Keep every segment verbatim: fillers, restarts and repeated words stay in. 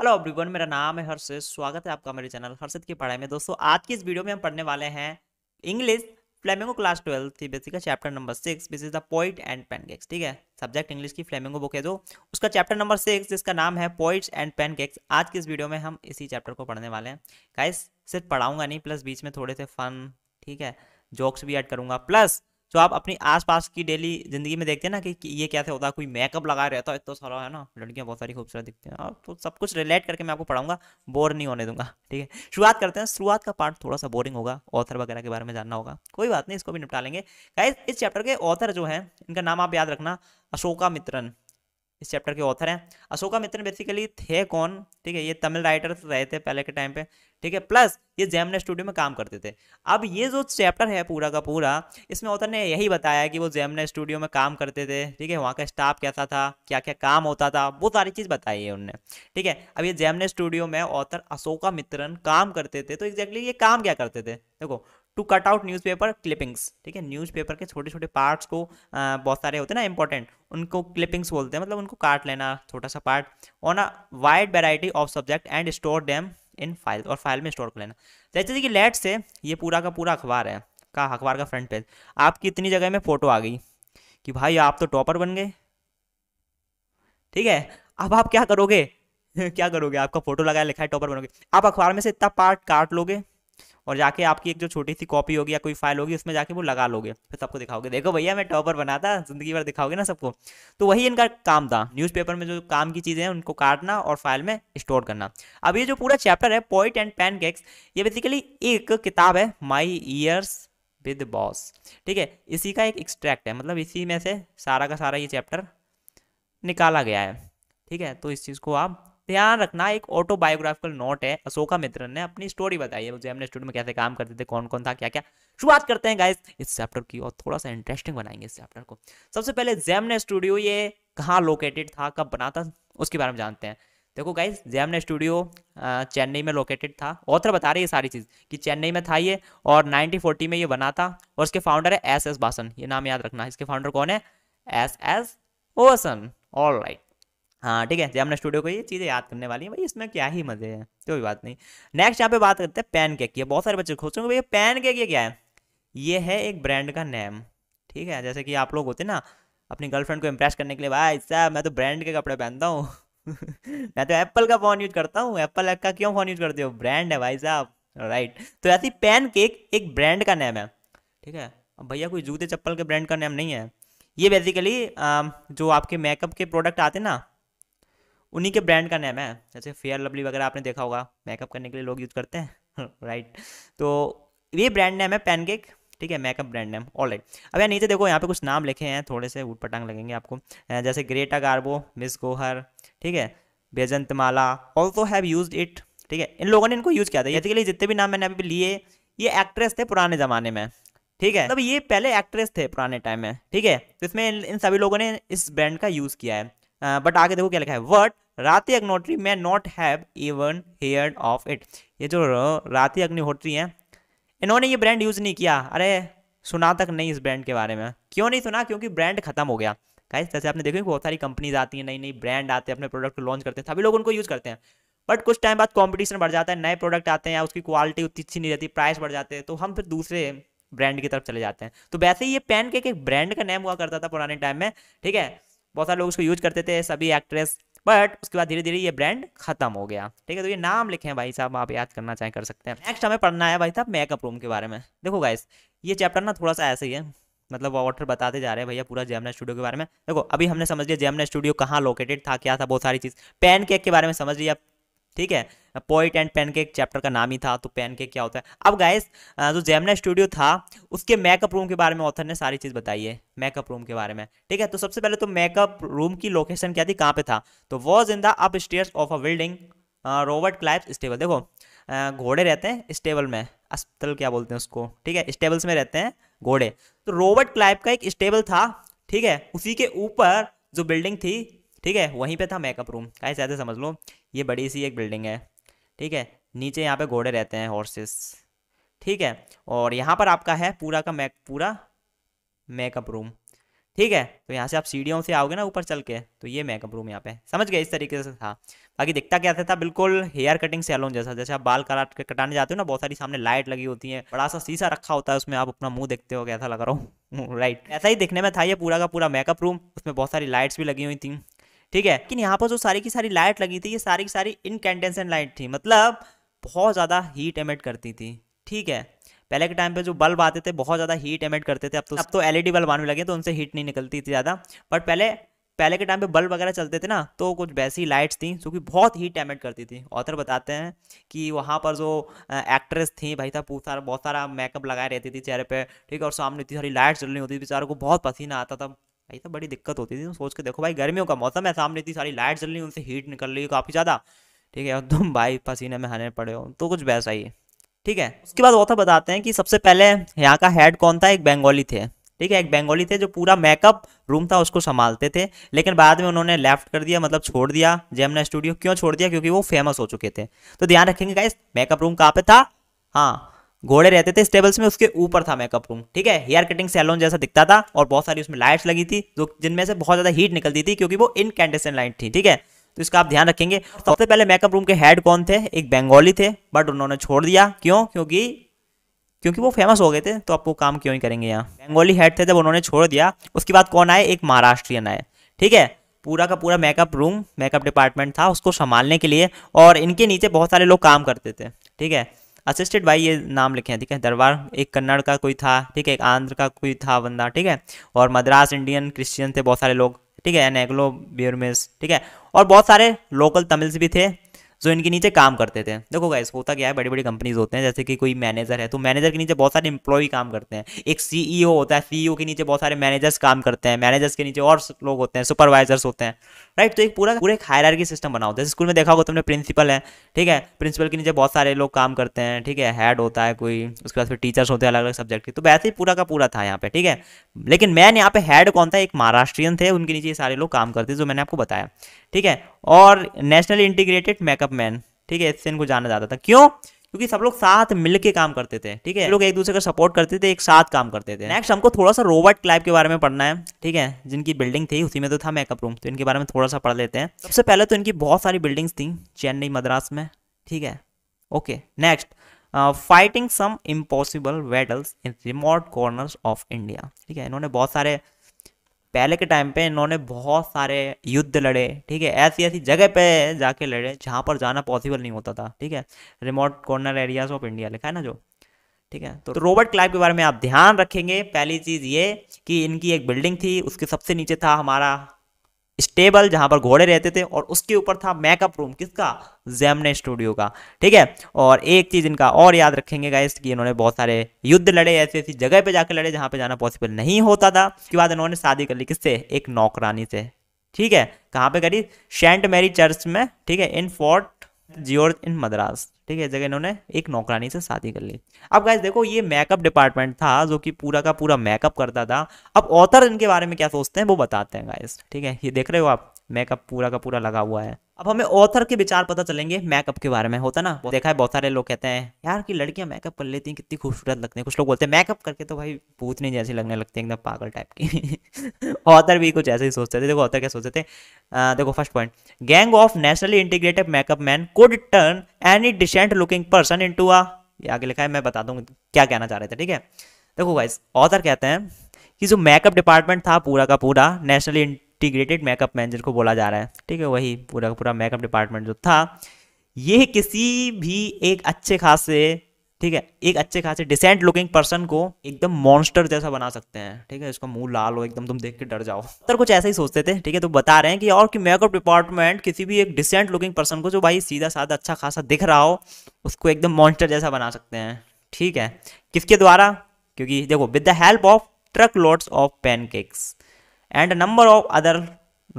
Hello everyone, मेरा नाम है हर्षित। स्वागत है आपका मेरे चैनल हर्षित की पढ़ाई में। दोस्तों आज की इस वीडियो में हम पढ़ने वाले हैं इंग्लिश फ्लेमिंगो क्लास ट्वेल्थ थी बेसिक का chapter number six, which is the poet and pancakes. ठीक है, सब्जेक्ट इंग्लिश की फ्लेमिंगो बुक है जो उसका चैप्टर नंबर सिक्स जिसका नाम है पोइट्स एंड पैनकेक्स। आज की इस वीडियो में हम इसी चैप्टर को पढ़ने वाले हैं। गाइस सिर्फ पढ़ाऊंगा नहीं, प्लस बीच में थोड़े से फन, ठीक है, जोक्स भी ऐड करूंगा, प्लस जो आप अपनी आसपास की डेली जिंदगी में देखते हैं ना कि ये कैसे होता है, कोई मेकअप लगा रहता है तो सारा, है ना, लड़कियां बहुत सारी खूबसूरत दिखती हैं, और तो सब कुछ रिलेट करके मैं आपको पढ़ाऊंगा, बोर नहीं होने दूंगा। ठीक है, शुरुआत करते हैं। शुरुआत का पार्ट थोड़ा सा बोरिंग होगा, ऑथर वगैरह के बारे में जानना होगा, कोई बात नहीं, इसको भी निपटा लेंगे। गाइस इस चैप्टर के ऑथर जो है इनका नाम आप याद रखना, अशोका मित्रन इस चैप्टर के ऑथर हैं। अशोका मित्रन बेसिकली थे कौन, ठीक है, ये तमिल राइटर रहे थे पहले के टाइम पे, ठीक है, प्लस ये जेमिनी स्टूडियो में काम करते थे। अब ये जो चैप्टर है पूरा का पूरा, इसमें ऑथर ने यही बताया कि वो जेमिनी स्टूडियो में काम करते थे, ठीक है, वहाँ का स्टाफ कैसा था, क्या क्या काम होता था, वो सारी चीज़ बताई है उनने। ठीक है, अब ये जेमिनी स्टूडियो में ऑथर अशोका मित्रन काम करते थे, तो एग्जैक्टली ये काम क्या करते थे, देखो, to cut out newspaper clippings. ठीक है, न्यूज़पेपर के छोटे छोटे पार्ट्स को, आ, बहुत सारे होते हैं ना इंपॉर्टेंट, उनको क्लिपिंग्स बोलते हैं, मतलब उनको काट लेना छोटा सा part, on a wide variety of subject and store them in file, और फाइल में स्टोर कर लेना। जैसे कि लेट से ये पूरा का पूरा अखबार है, का अखबार का फ्रंट पेज, आपकी इतनी जगह में फोटो आ गई कि भाई आप तो टॉपर बन गए। ठीक है, अब आप क्या करोगे क्या करोगे, आपका फोटो लगाया लिखा है टॉपर बनोगे, आप अखबार में से इतना पार्ट काट लोगे और जाके आपकी एक जो छोटी सी कॉपी होगी या कोई फाइल होगी उसमें जाके वो लगा लोगे, फिर सबको दिखाओगे, देखो भैया मैं टॉपर बना था, जिंदगी भर दिखाओगे ना सबको। तो वही इनका काम था, न्यूज़पेपर में जो काम की चीज़ें हैं उनको काटना और फाइल में स्टोर करना। अब ये जो पूरा चैप्टर है पोएट एंड पैनकेक्स, ये बेसिकली एक किताब है, माई ईयर्स विद बॉस। ठीक है, इसी का एक एक्सट्रैक्ट है, मतलब इसी में से सारा का सारा ये चैप्टर निकाला गया है। ठीक है, तो इस चीज़ को आप ध्यान रखना। एक ऑटोबायोग्राफिकल नोट है, अशोका मित्रन ने अपनी स्टोरी बताई है, जेमिनी स्टूडियो में कैसे काम करते थे, कौन कौन था, क्या क्या। शुरुआत करते हैं गाइस इस चैप्टर की, और थोड़ा सा इंटरेस्टिंग बनाएंगे इस चैप्टर को। सबसे पहले जेमिनी स्टूडियो ये कहाँ लोकेटेड था, कब बना था, उसके बारे में जानते हैं। देखो गाइस, जेमिनी स्टूडियो चेन्नई में लोकेटेड था, ऑथर बता रही है सारी चीज़ कि चेन्नई में था ये, और नाइनटीन फोर्टी में ये बना था, और इसके फाउंडर है एस एस वासन। ये नाम याद रखना, इसके फाउंडर कौन है, S S Vasan. All right, हाँ ठीक है, जेमिनी स्टूडियो को ये चीज़ें याद करने वाली है भाई, इसमें क्या ही मजे हैं, कोई बात नहीं। नेक्स्ट यहाँ पे बात करते हैं पैनकेक की। बहुत सारे बच्चे सोचेंगे भाई पैनकेक ये क्या है, ये है एक ब्रांड का नेम। ठीक है, जैसे कि आप लोग होते ना अपनी गर्लफ्रेंड को इम्प्रेस करने के लिए, भाई साहब मैं तो ब्रांड के कपड़े पहनता हूँ मैं तो एप्पल का फ़ोन यूज करता हूँ, एप्पल का क्यों फ़ोन यूज करते हो, ब्रांड है भाई साहब। राइट, तो ऐसी पैनकेक एक ब्रांड का नेम है। ठीक है, अब भैया कोई जूते चप्पल के ब्रांड का नेम नहीं है, ये बेसिकली जो आपके मेकअप के प्रोडक्ट आते ना उन्हीं के ब्रांड का नेम है। जैसे फेयर लवली वगैरह आपने देखा होगा, मेकअप करने के लिए लोग यूज़ करते हैं राइट, तो ये ब्रांड नेम है पैनकेक। ठीक है, मेकअप ब्रांड नेम। ऑलराइट, अब यहाँ नीचे देखो, यहाँ पे कुछ नाम लिखे हैं, थोड़े से ऊटपटांग लगेंगे आपको, जैसे ग्रेटा गार्बो, मिस गोहर, ठीक है, Vyjayantimala also have used it. ठीक है, इन लोगों ने इनको यूज़ किया था। बेसिकली जितने भी नाम मैंने अभी लिए, ये एक्ट्रेस थे पुराने ज़माने में। ठीक है, मतलब ये पहले एक्ट्रेस थे पुराने टाइम में। ठीक है, तो इसमें इन सभी लोगों ने इस ब्रांड का यूज़ किया है। बट uh, आगे देखो क्या लिखा है, word Rati Agnihotri may not have even heard of it. ये जो राती अग्निहोत्री हैं इन्होंने ये ब्रांड यूज़ नहीं किया, अरे सुना तक नहीं इस ब्रांड के बारे में। क्यों नहीं सुना, क्योंकि ब्रांड खत्म हो गया। गाइस जैसे आपने देखा बहुत सारी कंपनीज आती हैं, नई नई ब्रांड आते हैं, अपने प्रोडक्ट को लॉन्च करते हैं, सभी लोग उनको यूज़ करते हैं, बट कुछ टाइम बाद कॉम्पिटिशन बढ़ जाता है, नए प्रोडक्ट आते हैं या उसकी क्वालिटी उतनी अच्छी नहीं रहती, प्राइस बढ़ जाते हैं, तो हम फिर दूसरे ब्रांड की तरफ चले जाते हैं। तो वैसे ही ये पैनकेक एक ब्रांड का नेम हुआ करता था पुराने टाइम में। ठीक है, बहुत सारे लोग उसको यूज करते थे, सभी एक्ट्रेस, बट उसके बाद धीरे धीरे ये ब्रांड खत्म हो गया। ठीक है, तो ये नाम लिखे हैं भाई साहब, आप याद करना चाहें कर सकते हैं। नेक्स्ट हमें पढ़ना है भाई साहब मेकअप रूम के बारे में। देखो गाइस ये चैप्टर ना थोड़ा सा ऐसे ही है, मतलब ऑथर बताते जा रहे हैं भैया पूरा जेमिनी स्टूडियो के बारे में। देखो अभी हमने समझ लिया जेमिनी स्टूडियो कहाँ लोकेटेड था, क्या था, बहुत सारी चीज़, पैनकेक के बारे में समझ लिया। ठीक है, पोएट एंड पैनकेक चैप्टर का नाम ही था, तो पैनकेक क्या होता है। अब गाइस जो जेमिनी स्टूडियो था उसके मेकअप रूम के बारे में ऑथर ने सारी चीज़ बताई है, मेकअप रूम के बारे में। ठीक है, तो सबसे पहले तो मेकअप रूम की लोकेशन क्या थी, कहाँ पे था, तो was in the upstairs of a building Robert Clive stable. देखो घोड़े रहते हैं स्टेबल में, अस्पताल क्या बोलते हैं उसको, ठीक है, स्टेबल्स में रहते हैं घोड़े, तो रॉबर्ट क्लाइव का एक स्टेबल था। ठीक है, उसी के ऊपर जो बिल्डिंग थी, ठीक है, वहीं पे था मेकअप रूम। गाइस ऐसे समझ लो ये बड़ी सी एक बिल्डिंग है, ठीक है, नीचे यहाँ पे घोड़े रहते हैं, हॉर्सेस। ठीक है, और यहाँ पर आपका है पूरा का मैक पूरा मेकअप रूम। ठीक है। तो यहाँ से आप सीढ़ियों से आओगे ना ऊपर चल के, तो ये मेकअप रूम यहाँ पे, समझ गए इस तरीके से था। बाकी दिखता क्या था, बिल्कुल हेयर कटिंग सैलून जैसा, जैसे आप बाल काट के कटाने जाते हो ना, बहुत सारी सामने लाइट लगी होती है, बड़ा सा शीशा रखा होता है, उसमें आप अपना मुंह देखते हो कैसा लग रहा हूँ, राइट। ऐसा ही दिखने में था ये पूरा का पूरा मेकअप रूम, उसमें बहुत सारी लाइट्स भी लगी हुई थी, ठीक है। लेकिन यहाँ पर जो सारी की सारी लाइट लगी थी, ये सारी की सारी इनकैंडेसेंट लाइट थी, मतलब बहुत ज़्यादा हीट एमिट करती थी, ठीक है। पहले के टाइम पे जो बल्ब आते थे बहुत ज़्यादा हीट एमिट करते थे, अब तो अब तो एलईडी बल्ब आने लगे तो उनसे हीट नहीं निकलती थी ज़्यादा, बट पहले पहले के टाइम पे बल्ब वगैरह चलते थे ना, तो कुछ वैसी लाइट्स थी जो कि बहुत हीट एमिट करती थी। ऑथर बताते हैं कि वहाँ पर जो एक्ट्रेस थी भाई साहब बहुत सारा बहुत सारा मेकअप लगाए रहती थी चेहरे पर, ठीक है, और सामने इतनी सारी लाइट चल रही होती थी, बेचारों को बहुत पसीना आता था भाई साहब, बड़ी दिक्कत होती थी। सोच के देखो भाई, गर्मियों का मौसम है, सामने इतनी सारी लाइट चल रही है, उनसे हीट निकल रही है काफ़ी ज़्यादा, ठीक है, और तुम भाई पसीने में हने पड़े हो, तो कुछ वैसा ही, ठीक है। उसके बाद ऑथर बताते हैं कि सबसे पहले यहाँ का हेड कौन था, एक बंगाली थे, ठीक है, एक बंगाली थे जो पूरा मेकअप रूम था उसको संभालते थे, लेकिन बाद में उन्होंने लेफ्ट कर दिया, मतलब छोड़ दिया जेमिनी स्टूडियो। क्यों छोड़ दिया, क्योंकि वो फेमस हो चुके थे। तो ध्यान रखेंगे गाइस, मेकअप रूम कहाँ पे था, हाँ घोड़े रहते थे स्टेबल्स में, उसके ऊपर था मेकअप रूम, ठीक है। हेयर कटिंग सैलून जैसा दिखता था और बहुत सारी उसमें लाइट्स लगी थी जो जिनमें से बहुत ज़्यादा हीट निकलती थी क्योंकि वो इनकैंडेसेंट लाइट थी, ठीक है, तो इसका आप ध्यान रखेंगे। सबसे पहले मेकअप रूम के हेड कौन थे, एक बंगाली थे, बट उन्होंने छोड़ दिया। क्यों, क्योंकि क्योंकि वो फेमस हो गए थे, तो आपको काम क्यों ही करेंगे यहाँ। बंगाली हेड थे, जब उन्होंने छोड़ दिया उसके बाद कौन आए, एक महाराष्ट्रियन आए, ठीक है। पूरा का पूरा मेकअप रूम, मेकअप डिपार्टमेंट था उसको संभालने के लिए, और इनके नीचे बहुत सारे लोग काम करते थे, ठीक है। असिस्टेंट भाई ये नाम लिखे हैं, ठीक है, दरबार, एक कन्नड़ का कोई था, ठीक है, एक आंध्र का कोई था बंदा, ठीक है, और मद्रास इंडियन क्रिश्चियन थे बहुत सारे लोग, ठीक है, एनेग्लो ब्यूरमेस, ठीक है, और बहुत सारे लोकल तमिल्स भी थे जो इनके नीचे काम करते थे। देखो गाइस, होता क्या है, बड़ी बड़ी कंपनीज होते हैं, जैसे कि कोई मैनेजर है तो मैनेजर के नीचे बहुत सारे एम्प्लॉय काम करते हैं, एक सीईओ होता है, सीईओ के नीचे बहुत सारे मैनेजर्स काम करते हैं, मैनेजर्स के नीचे और लोग होते हैं, सुपरवाइजर्स होते हैं, राइट। तो एक पूरा पूरे हायरार्की सिस्टम बना होता है। स्कूल में देखा होगा तुमने, प्रिंसिपल है, ठीक है, प्रिंसिपल के नीचे बहुत सारे लोग काम करते हैं, ठीक है, हेड होता है कोई, उसके बाद फिर टीचर्स होते हैं अलग अलग सब्जेक्ट के, तो वैसे ही पूरा का पूरा था यहाँ पे, ठीक है। लेकिन मैन यहाँ पे हेड कौन था, एक महाराष्ट्रियन थे, उनके नीचे सारे लोग काम करते थे जो मैंने आपको बताया, ठीक है। और नेशनल इंटीग्रेटेड मेकअप मैन, ठीक है, इससे इनको जाना जाता था। क्यों, क्योंकि सब लोग साथ मिलके काम करते थे, ठीक है, लोग एक दूसरे का सपोर्ट करते थे, एक साथ काम करते थे। नेक्स्ट हमको थोड़ा सा रॉबर्ट क्लाइव के बारे में पढ़ना है, ठीक है, जिनकी बिल्डिंग थी उसी में तो था मेकअप रूम, तो इनके बारे में थोड़ा सा पढ़ लेते हैं। सबसे पहले तो इनकी बहुत सारी बिल्डिंग्स थी चेन्नई मद्रास में, ठीक है, okay. Next, fighting some impossible battles in remote corners of India, ठीक है, इन्होंने बहुत सारे, पहले के टाइम पे इन्होंने बहुत सारे युद्ध लड़े, ठीक है, ऐसी ऐसी जगह पे जाके लड़े जहाँ पर जाना पॉसिबल नहीं होता था, ठीक है, remote corner areas of India लिखा है ना जो, ठीक है। तो रॉबर्ट क्लाइव के बारे में आप ध्यान रखेंगे। पहली चीज़ ये कि इनकी एक बिल्डिंग थी, उसके सबसे नीचे था हमारा स्टेबल जहाँ पर घोड़े रहते थे, और उसके ऊपर था मेकअप रूम किसका, जेमिनी स्टूडियो का, ठीक है। और एक चीज़ इनका और याद रखेंगे गाइस कि इन्होंने बहुत सारे युद्ध लड़े, ऐसी ऐसी जगह पे जाकर लड़े जहाँ पे जाना पॉसिबल नहीं होता था। उसके बाद इन्होंने शादी कर ली किससे, एक नौकरानी से, ठीक है। कहाँ पे करी, सेंट मैरी चर्च में, ठीक है, in Fort George in Madras, ठीक है, जगह इन्होंने एक नौकरानी से शादी कर ली। अब गाइस देखो, ये मेकअप डिपार्टमेंट था जो कि पूरा का पूरा मेकअप करता था। अब ऑथर इनके बारे में क्या सोचते हैं वो बताते हैं गाइस, ठीक है, ये देख रहे हो आप, मेकअप पूरा का पूरा लगा हुआ है। अब हमें ऑथर के विचार पता चलेंगे मेकअप के बारे में, होता ना, देखा है बहुत सारे लोग कहते हैं यार कि लड़कियां मेकअप कर लेती हैं कितनी खूबसूरत लगती हैं, कुछ लोग बोलते हैं मेकअप करके तो भाई भूतनी जैसी लगने लगती है, एकदम पागल टाइप की। ऑथर भी कुछ ऐसे ही सोचते थे। देखो ऑथर क्या सोचते थे, आ, देखो first point, gang of nationally integrated makeup man could turn any decent looking person into, आगे लिखा है, मैं बता दूँ क्या कहना चाह रहे थे, ठीक है। देखो गाइस, ऑथर कहते हैं कि जो मेकअप डिपार्टमेंट था पूरा का पूरा नेशनली इंटीग्रेटेड मेकअप मैन जिनको बोला जा रहा है, ठीक है, वही पूरा पूरा मेकअप डिपार्टमेंट जो था, ये किसी भी एक अच्छे खासे, ठीक है, एक अच्छे खासे डिसेंट लुकिंग पर्सन को एकदम मॉन्स्टर जैसा बना सकते हैं, ठीक है, इसका मुंह लाल हो एकदम, तुम देख के डर जाओ। तो कुछ ऐसा ही सोचते थे, ठीक है। तो बता रहे हैं कि और कि मेकअप डिपार्टमेंट किसी भी एक डिसेंट लुकिंग पर्सन को जो भाई सीधा साधा अच्छा खासा दिख रहा हो उसको एकदम मॉन्स्टर जैसा बना सकते हैं, ठीक है। किसके द्वारा, क्योंकि देखो, with the help of truck loads of pancakes and number of other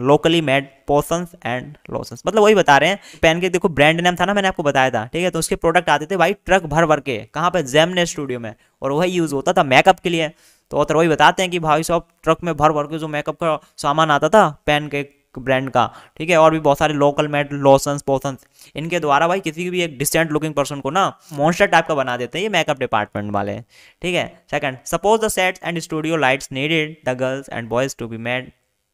locally made potions and lotions, मतलब वही बता रहे हैं। पैनकेक देखो ब्रांड नेम था ना, मैंने आपको बताया था, ठीक है, तो उसके प्रोडक्ट आते थे भाई ट्रक भर भर के, कहाँ पे, जेमिनी स्टूडियो में, और वही यूज़ होता था मेकअप के लिए। तो और वही बताते हैं कि भाई साहब ट्रक में भर भर के जो मेकअप का सामान आता था, पैनकेक ब्रांड का, ठीक है, और भी बहुत सारे लोकल मैट, लोशंस, पोशंस, इनके द्वारा भाई किसी भी एक डिसेंट लुकिंग पर्सन को ना मॉन्स्टर टाइप का बना देते हैं ये मेकअप डिपार्टमेंट वाले, ठीक है। Second, suppose the sets and studio lights needed the girls and boys to be made,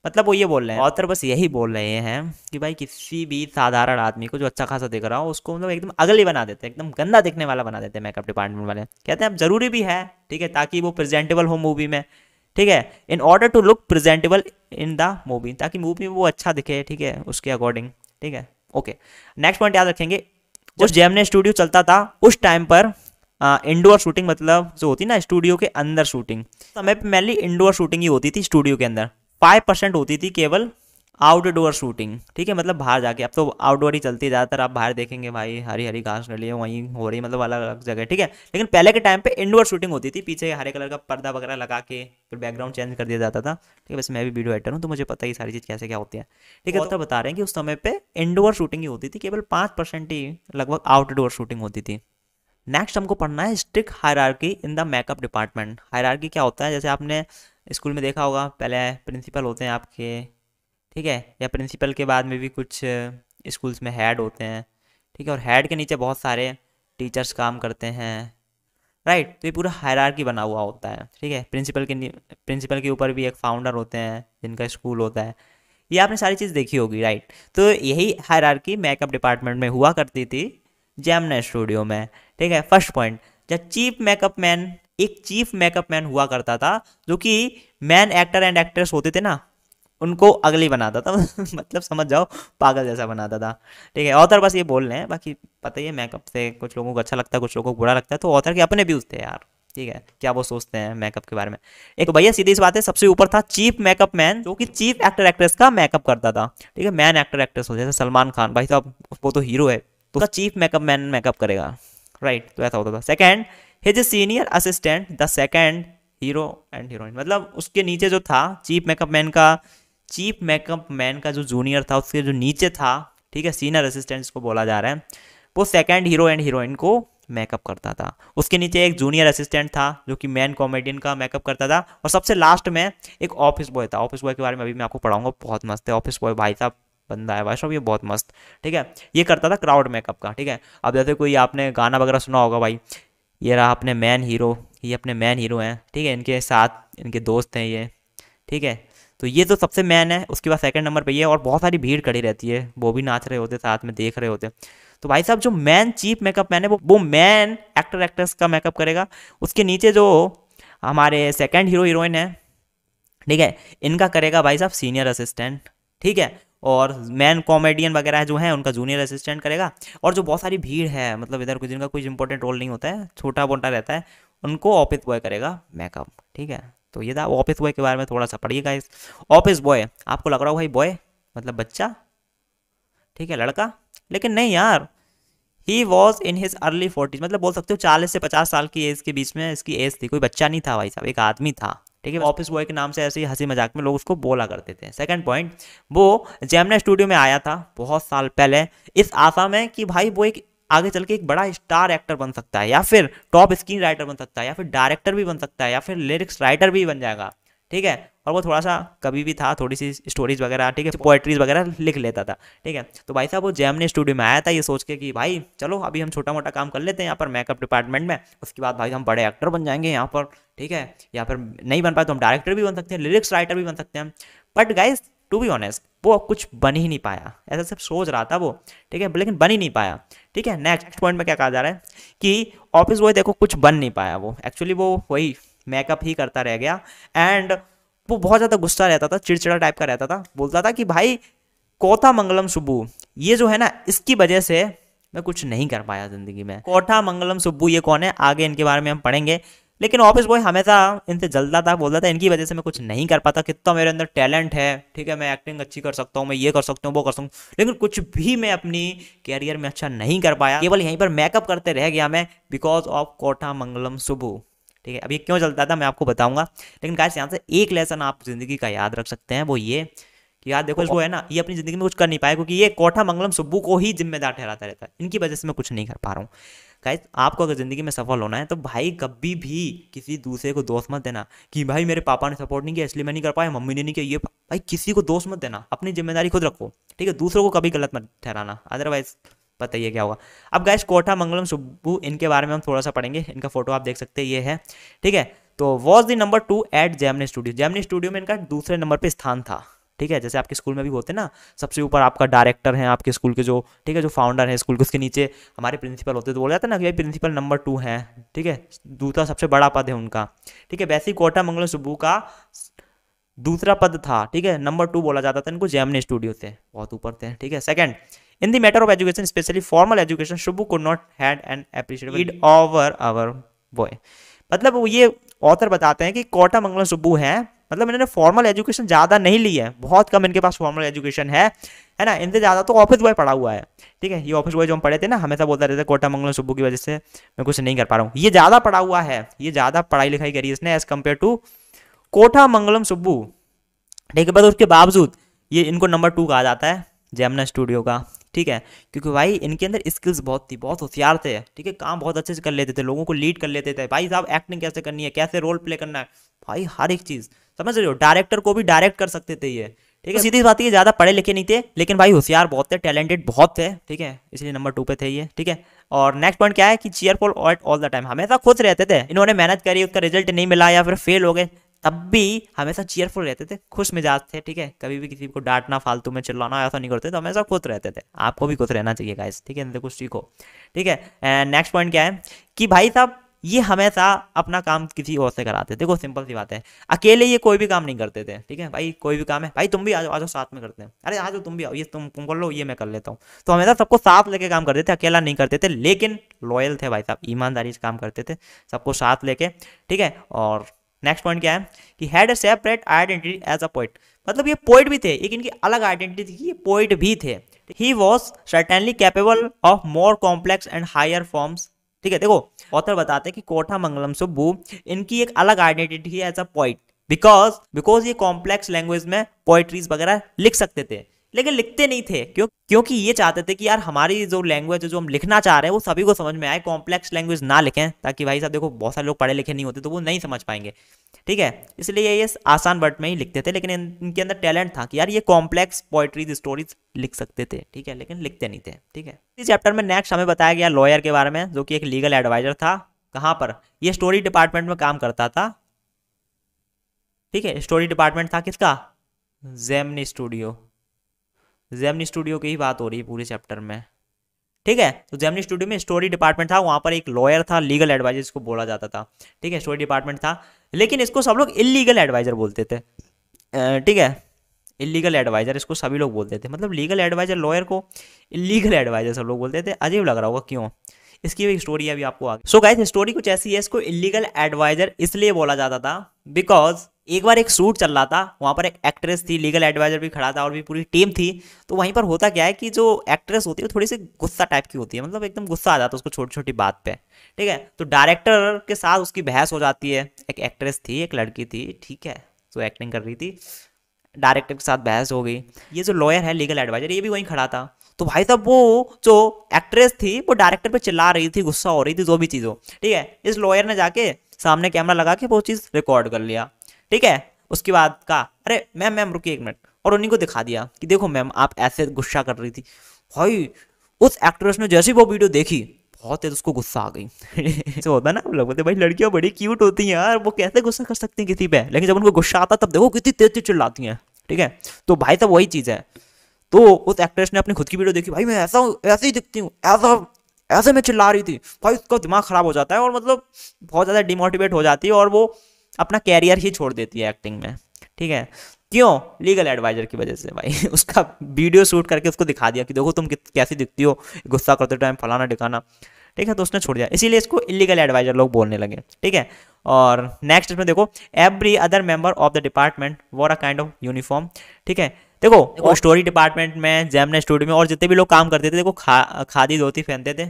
मतलब वो ये बोल रहे हैं, ऑथर बस यही बोल रहे हैं कि भाई किसी भी साधारण आदमी को जो अच्छा खासा दिख रहा हो उसको मतलब एकदम अगली बना देते हैं, एकदम गंदा दिखने वाला बना देते हैं मेकअप डिपार्टमेंट वाले। कहते हैं अब जरूरी भी है, ठीक है, ताकि वो प्रेजेंटेबल हो मूवी में, ठीक है, in order to look presentable in the movie, ताकि मूवी में वो अच्छा दिखे, ठीक है, उसके अकॉर्डिंग, ठीक है। ओके, नेक्स्ट पॉइंट याद रखेंगे, जो जेमिनी स्टूडियो चलता था उस टाइम पर इंडोर शूटिंग, मतलब जो होती ना स्टूडियो के अंदर शूटिंग, समय पर मेनली इंडोर शूटिंग ही होती थी स्टूडियो के अंदर, फाइव परसेंट होती थी केवल आउटडोर शूटिंग, ठीक है, मतलब बाहर जाके। अब तो आउटडोर ही चलती है ज़्यादातर, आप बाहर देखेंगे भाई हरी हरी घास ले लिए वहीं हो रही, मतलब अलग अलग जगह, ठीक है, लेकिन पहले के टाइम पे इंडोर शूटिंग होती थी, पीछे हरे कलर का पर्दा वगैरह लगा के फिर बैकग्राउंड चेंज कर दिया जाता था, ठीक है। वैसे मैं भी वीडियो एडिटर हूँ तो मुझे पता ही सारी चीज़ कैसे क्या होती है, ठीक है। तो, तो बता रहे हैं कि उस समय पर इंडोर शूटिंग ही होती थी, केवल पाँच परसेंट ही लगभग आउटडोर शूटिंग होती थी। नेक्स्ट हमको पढ़ना है strict hierarchy in the makeup department. Hierarchy क्या होता है, जैसे आपने स्कूल में देखा होगा, पहले प्रिंसिपल होते हैं आपके, ठीक है, या प्रिंसिपल के बाद में भी कुछ स्कूल्स में हेड होते हैं, ठीक है, और हेड के नीचे बहुत सारे टीचर्स काम करते हैं, राइट। तो ये पूरा हायरार्की बना हुआ होता है, ठीक है। प्रिंसिपल के प्रिंसिपल के ऊपर भी एक फाउंडर होते हैं जिनका स्कूल होता है, ये आपने सारी चीज़ देखी होगी, राइट। तो यही हायरार्की मेकअप डिपार्टमेंट में हुआ करती थी जेमिनी स्टूडियो में, ठीक है। फर्स्ट पॉइंट, जब चीफ मेकअप मैन, एक चीफ मेकअप मैन हुआ करता था जो कि मैन एक्टर एंड एक्ट्रेस होते थे ना, उनको अगली बनाता था मतलब समझ जाओ पागल जैसा बनाता था, ठीक है। ऑथर बस ये बोल रहे हैं, बाकी पता ही है मेकअप से कुछ लोगों को अच्छा लगता है, कुछ लोगों को बुरा लगता है, तो ऑथर के अपने व्यूज थे यार, ठीक है, क्या वो सोचते हैं मेकअप के बारे में। एक भैया सीधी इस बात है, सबसे ऊपर था चीफ मेकअप मैन जो कि चीफ एक्टर एक्ट्रेस का मेकअप करता था, ठीक है, मैन एक्टर एक्ट्रेस हो, जैसे सलमान खान भाई साहब वो तो हीरो है तो उसका चीफ मेकअप मैन मेकअप करेगा, राइट, तो ऐसा होता था। Second, his senior assistant the second hero and heroine, मतलब उसके नीचे जो था चीफ मेकअप मैन का, चीफ मेकअप मैन का जो जूनियर था उसके जो नीचे था, ठीक है, सीनियर असिस्टेंट्स को बोला जा रहा है, वो सेकंड हीरो एंड हीरोइन को मेकअप करता था। उसके नीचे एक जूनियर असिस्टेंट था जो कि मैन कॉमेडियन का मेकअप करता था, और सबसे लास्ट में एक ऑफिस बॉय था। ऑफिस बॉय के बारे में अभी मैं आपको पढ़ाऊंगा, बहुत मस्त है ऑफिस बॉय, भाई साहब बंदा है भाई साहब ये बहुत मस्त, ठीक है, ये करता था क्राउड मेकअप का, ठीक है। अब जैसे कोई आपने गाना वगैरह सुना होगा, भाई ये रहा अपने मैन हीरो, ये अपने मैन हीरो हैं, ठीक है, इनके साथ इनके दोस्त हैं ये, ठीक है, तो ये तो सबसे मैन है, उसके बाद सेकंड नंबर पे ये, और बहुत सारी भीड़ खड़ी रहती है, वो भी नाच रहे होते साथ में देख रहे होते। तो भाई साहब जो मैन चीफ मेकअप मैन है वो वो मैन एक्टर एक्ट्रेस का मेकअप करेगा, उसके नीचे जो हमारे सेकंड हीरो हीरोइन है, ठीक है, इनका करेगा भाई साहब सीनियर असिस्टेंट, ठीक है, और मैन कॉमेडियन वगैरह जो है उनका जूनियर असिस्टेंट करेगा, और जो बहुत सारी भीड़ है मतलब इधर को जिनका कोई इंपॉर्टेंट रोल नहीं होता है, छोटा मोटा रहता है, उनको ऑफिस बॉय करेगा मेकअप, ठीक है। तो ये था ऑफिस बॉय के बारे में, थोड़ा सा पढ़िएगा। इस ऑफिस बॉय आपको लग रहा हो भाई बॉय मतलब बच्चा, ठीक है, लड़का, लेकिन नहीं यार, he was in his early forties, मतलब बोल सकते हो चालीस से पचास साल की एज के बीच में इसकी एज थी, कोई बच्चा नहीं था भाई साहब, एक आदमी था, ठीक है। ऑफिस बॉय के नाम से ऐसे ही हंसी मजाक में लोग उसको बोला करते थे। सेकंड पॉइंट, वो जेमिनी स्टूडियो में आया था बहुत साल पहले इस आशा में कि भाई वो एक आगे चल के एक बड़ा स्टार एक्टर बन सकता है, या फिर टॉप स्क्रीन राइटर बन सकता है, या फिर डायरेक्टर भी बन सकता है, या फिर लिरिक्स राइटर भी बन जाएगा, ठीक है। और वो थोड़ा सा कभी भी था, थोड़ी सी स्टोरीज वगैरह, ठीक है, पोएट्रीज वगैरह लिख लेता था, ठीक है। तो भाई साहब वो जेमिनी स्टूडियो में आया था ये सोच के कि भाई चलो अभी हम छोटा मोटा काम कर लेते हैं यहाँ पर मेकअप डिपार्टमेंट में, उसके बाद भाई हम बड़े एक्टर बन जाएंगे यहाँ पर, ठीक है, या फिर नहीं बन पाए तो हम डायरेक्टर भी बन सकते हैं, लिरिक्स राइटर भी बन सकते हैं। But guys to be honest वो कुछ बन ही नहीं पाया, ऐसा सिर्फ सोच रहा था वो, ठीक है, लेकिन बन ही नहीं पाया, ठीक है। नेक्स्ट पॉइंट में क्या कहा जा रहा है कि ऑफिस बॉय देखो कुछ बन नहीं पाया, वो एक्चुअली वो वही मेकअप ही करता रह गया, एंड वो बहुत ज़्यादा गुस्सा रहता था, चिड़चिड़ा टाइप का रहता था, बोलता था कि भाई कोथामंगलम सुब्बू ये जो है ना इसकी वजह से मैं कुछ नहीं कर पाया ज़िंदगी में। कोथामंगलम सुब्बू ये कौन है, आगे इनके बारे में हम पढ़ेंगे, लेकिन ऑफिस बॉय हमेशा इनसे जलता था, बोलता था इनकी वजह से मैं कुछ नहीं कर पाता, कितना मेरे अंदर टैलेंट है, ठीक है, मैं एक्टिंग अच्छी कर सकता हूँ, मैं ये कर सकता हूँ, वो कर सकता हूँ, लेकिन कुछ भी मैं अपनी कैरियर में अच्छा नहीं कर पाया, केवल यहीं पर मेकअप करते रह गया मैं बिकॉज ऑफ कोथामंगलम सुब्बू, ठीक है। अब ये क्यों चलता था मैं आपको बताऊंगा, लेकिन गाइस यहाँ से एक लेसन आप ज़िंदगी का याद रख सकते हैं, वो ये कि यार देखो इसको है ना, ये अपनी ज़िंदगी में कुछ कर नहीं पाया क्योंकि ये कोठामंगलम सुब्बू को ही जिम्मेदार ठहराता रहता है, इनकी वजह से मैं कुछ नहीं कर पा रहा हूँ। गाइस आपको अगर ज़िंदगी में सफल होना है तो भाई कभी भी किसी दूसरे को दोष मत देना कि भाई मेरे पापा ने सपोर्ट नहीं किया इसलिए मैं नहीं कर पाया, मम्मी ने नहीं किया ये, भाई किसी को दोष मत देना, अपनी जिम्मेदारी खुद रखो, ठीक है। दूसरों को कभी गलत मत ठहराना, अदरवाइज पता ही क्या होगा। अब गाइस कोठामंगलम सुब्बू, इनके बारे में हम थोड़ा सा पढ़ेंगे, इनका फोटो आप देख सकते हैं ये है, ठीक है। तो was the number two at Gemini studio, Gemini studio में इनका दूसरे नंबर पे स्थान था, ठीक है। जैसे आपके स्कूल में भी होते हैं ना, सबसे ऊपर आपका डायरेक्टर है आपके स्कूल के जो, ठीक है, जो फाउंडर है स्कूल के, उसके नीचे हमारे प्रिंसिपल होते, तो बोला जाता है ना कि प्रिंसिपल नंबर टू है, ठीक है, दूसरा सबसे बड़ा पद है उनका, ठीक है। वैसे ही कोठामंगलम सुब्बू का दूसरा पद था, ठीक है, नंबर टू बोला जाता था इनको जेमिनी स्टूडियो से, बहुत ऊपर थे, ठीक है। Second, in the matter of education specially formal education Subbu could not had and appreciated lead over our boy, मतलब ये ऑथर बताते हैं कि कोठामंगलम सुब्बू हैं, मतलब इन्होंने फॉर्मल एजुकेशन ज़्यादा नहीं ली है, बहुत कम इनके पास फॉर्मल एजुकेशन है, है ना। इनसे ज़्यादा तो ऑफिस बॉय पढ़ा हुआ है, ठीक है। ये ऑफिस बॉय जो हम पढ़े थे ना, हमेशा बोलता रहता है कोठामंगलम सुब्बू की वजह से मैं कुछ नहीं कर पा रहा हूँ, ये ज़्यादा पढ़ा हुआ है, ये ज़्यादा पढ़ाई लिखाई करी इसने as compare to Kothamangalam Subbu, ठीक है। बस उसके बावजूद ये इनको नंबर टू कहा जाता है जेमिनी स्टूडियो का, ठीक है, क्योंकि भाई इनके अंदर स्किल्स बहुत थी, बहुत होशियार थे, ठीक है, काम बहुत अच्छे से कर लेते थे, लोगों को लीड कर लेते थे, भाई साहब एक्टिंग कैसे करनी है, कैसे रोल प्ले करना है, भाई हर एक चीज़ समझ रहे हो, डायरेक्टर को भी डायरेक्ट कर सकते थे ये, ठीक है। सीधी बात ये ज़्यादा पढ़े लिखे नहीं थे लेकिन भाई होशियार बहुत थे, टैलेंटेड बहुत थे, ठीक है, इसलिए नंबर टू पे थे ये, ठीक है। और नेक्स्ट पॉइंट क्या है कि cheerful at all the time, हमेशा खुश रहते थे, इन्होंने मेहनत करी उसका रिजल्ट नहीं मिला या फिर फेल हो गए तब भी हमेशा चेयरफुल रहते थे, खुश मिजाज थे, ठीक है, कभी भी किसी को डांटना, फालतू में चिल्लाना ऐसा नहीं करते, तो हमेशा खुश रहते थे। आपको भी खुश रहना चाहिए गाइस, ठीक है, इनसे कुछ सीखो, ठीक है। एंड नेक्स्ट पॉइंट क्या है कि भाई साहब ये हमेशा अपना काम किसी और से कराते थे, देखो सिंपल सी बात है, अकेले ये कोई भी काम नहीं करते थे, ठीक है, भाई कोई भी काम है भाई तुम भी आ जाओ, आ जाओ साथ में करते हैं, अरे आ जाओ तुम भी आओ, ये तुम तुम कर लो, ये मैं कर लेता हूँ, तो हमेशा सबको साथ लेके काम करते थे, अकेला नहीं करते थे, लेकिन लॉयल थे भाई साहब, ईमानदारी से काम करते थे, सबको साथ लेके, ठीक है। और नेक्स्ट पॉइंट क्या है कि had a separate identity as a poet, मतलब ये पोइट भी थे, एक इनकी अलग आइडेंटिटी थी, ये पोइट भी थे। He was certainly capable of more complex and higher forms, ठीक है। देखो ऑथर बताते हैं कि कोठामंगलम सुब्बू इनकी एक अलग आइडेंटिटी थी as a poet, because because ये कॉम्प्लेक्स लैंग्वेज में पोइट्रीज वगैरह लिख सकते थे लेकिन लिखते नहीं थे, क्यों क्योंकि ये चाहते थे कि यार हमारी जो लैंग्वेज जो हम लिखना चाह रहे हैं वो सभी को समझ में आए, कॉम्प्लेक्स लैंग्वेज ना लिखें ताकि भाई साहब देखो बहुत सारे लोग पढ़े लिखे नहीं होते तो वो नहीं समझ पाएंगे, ठीक है, इसलिए ये आसान वर्ड में ही लिखते थे, लेकिन इनके अंदर टैलेंट था कि यार ये कॉम्प्लेक्स पोइट्रीज स्टोरीज लिख सकते थे, ठीक है, लेकिन लिखते नहीं थे, ठीक है। इस चैप्टर में नेक्स्ट हमें बताया गया लॉयर के बारे में, जो कि एक लीगल एडवाइजर था, कहाँ पर यह स्टोरी डिपार्टमेंट में काम करता था, ठीक है, स्टोरी डिपार्टमेंट था किसका, जेमिनी स्टूडियो, जेमिनी स्टूडियो की ही बात हो रही है पूरे चैप्टर में, ठीक है। तो जेमिनी स्टूडियो में स्टोरी डिपार्टमेंट था, वहाँ पर एक लॉयर था, लीगल एडवाइजर इसको बोला जाता था, ठीक है, स्टोरी डिपार्टमेंट था, लेकिन इसको सब लोग इलीगल एडवाइजर बोलते थे, ठीक है, इलीगल एडवाइजर इसको सभी लोग बोलते थे, मतलब लीगल एडवाइजर लॉयर को इलीगल एडवाइजर सब लोग बोलते थे, अजीब लग रहा होगा क्यों, इसकी भी स्टोरी अभी आपको आगे। सो गाइस स्टोरी कुछ ऐसी है, इसको इलीगल एडवाइजर इसलिए बोला जाता था बिकॉज एक बार एक शूट चल रहा था, वहाँ पर एक एक्ट्रेस थी, लीगल एडवाइजर भी खड़ा था और भी पूरी टीम थी, तो वहीं पर होता क्या है कि जो एक्ट्रेस होती है वो थोड़ी सी गुस्सा टाइप की होती है, मतलब एकदम गुस्सा आ जाता है उसको छोटी छोटी बात पे, ठीक है, तो डायरेक्टर के साथ उसकी बहस हो जाती है, एक एक्ट्रेस थी, एक लड़की थी, ठीक है, तो एक्टिंग कर रही थी, डायरेक्टर के साथ बहस हो गई, ये जो लॉयर है लीगल एडवाइजर ये भी वहीं खड़ा था, तो भाई साहब वो जो एक्ट्रेस थी वो डायरेक्टर पे चिल्ला रही थी, गुस्सा हो रही थी, जो भी चीज़ हो, ठीक है, इस लॉयर ने जाके सामने कैमरा लगा के वो चीज़ रिकॉर्ड कर लिया, ठीक है, उसके बाद कहा अरे मैम मैम रुकिए एक मिनट, और उन्हीं को दिखा दिया कि देखो मैम आप ऐसे गुस्सा कर रही थी, भाई उस एक्ट्रेस ने जैसी वो वीडियो देखी बहुत तेज उसको गुस्सा आ गई, ऐसे होता है ना, लोग बोलते भाई लड़कियां बड़ी क्यूट होती हैं यार, वो कैसे गुस्सा कर सकती हैं किसी पे, लेकिन जब उनको गुस्सा आता तब देखो कितनी तेज तेज चिल्लाती हैं, ठीक है, तो भाई साहब वही चीज़ है, तो उस एक्ट्रेस ने अपनी खुद की वीडियो देखी, भाई मैं ऐसा ऐसे ही दिखती हूँ, ऐसा ऐसे में चिल्ला रही थी, भाई उसका दिमाग खराब हो जाता है और मतलब बहुत ज़्यादा डिमोटिवेट हो जाती है और वो अपना कैरियर ही छोड़ देती है एक्टिंग में, ठीक है, क्यों, लीगल एडवाइजर की वजह से, भाई उसका वीडियो शूट करके उसको दिखा दिया कि देखो तुम कैसी दिखती हो गुस्सा करते टाइम, फलाना ढिकाना, ठीक है, तो उसने छोड़ दिया, इसीलिए इसको इलीगल एडवाइजर लोग बोलने लगे, ठीक है। और नेक्स्ट इसमें देखो every other member of the department wore a kind of uniform, ठीक है, देखो और स्टोरी डिपार्टमेंट में, जेमिनी स्टूडियो में और जितने भी लोग काम करते थे देखो खा खादी धोती पहनते थे,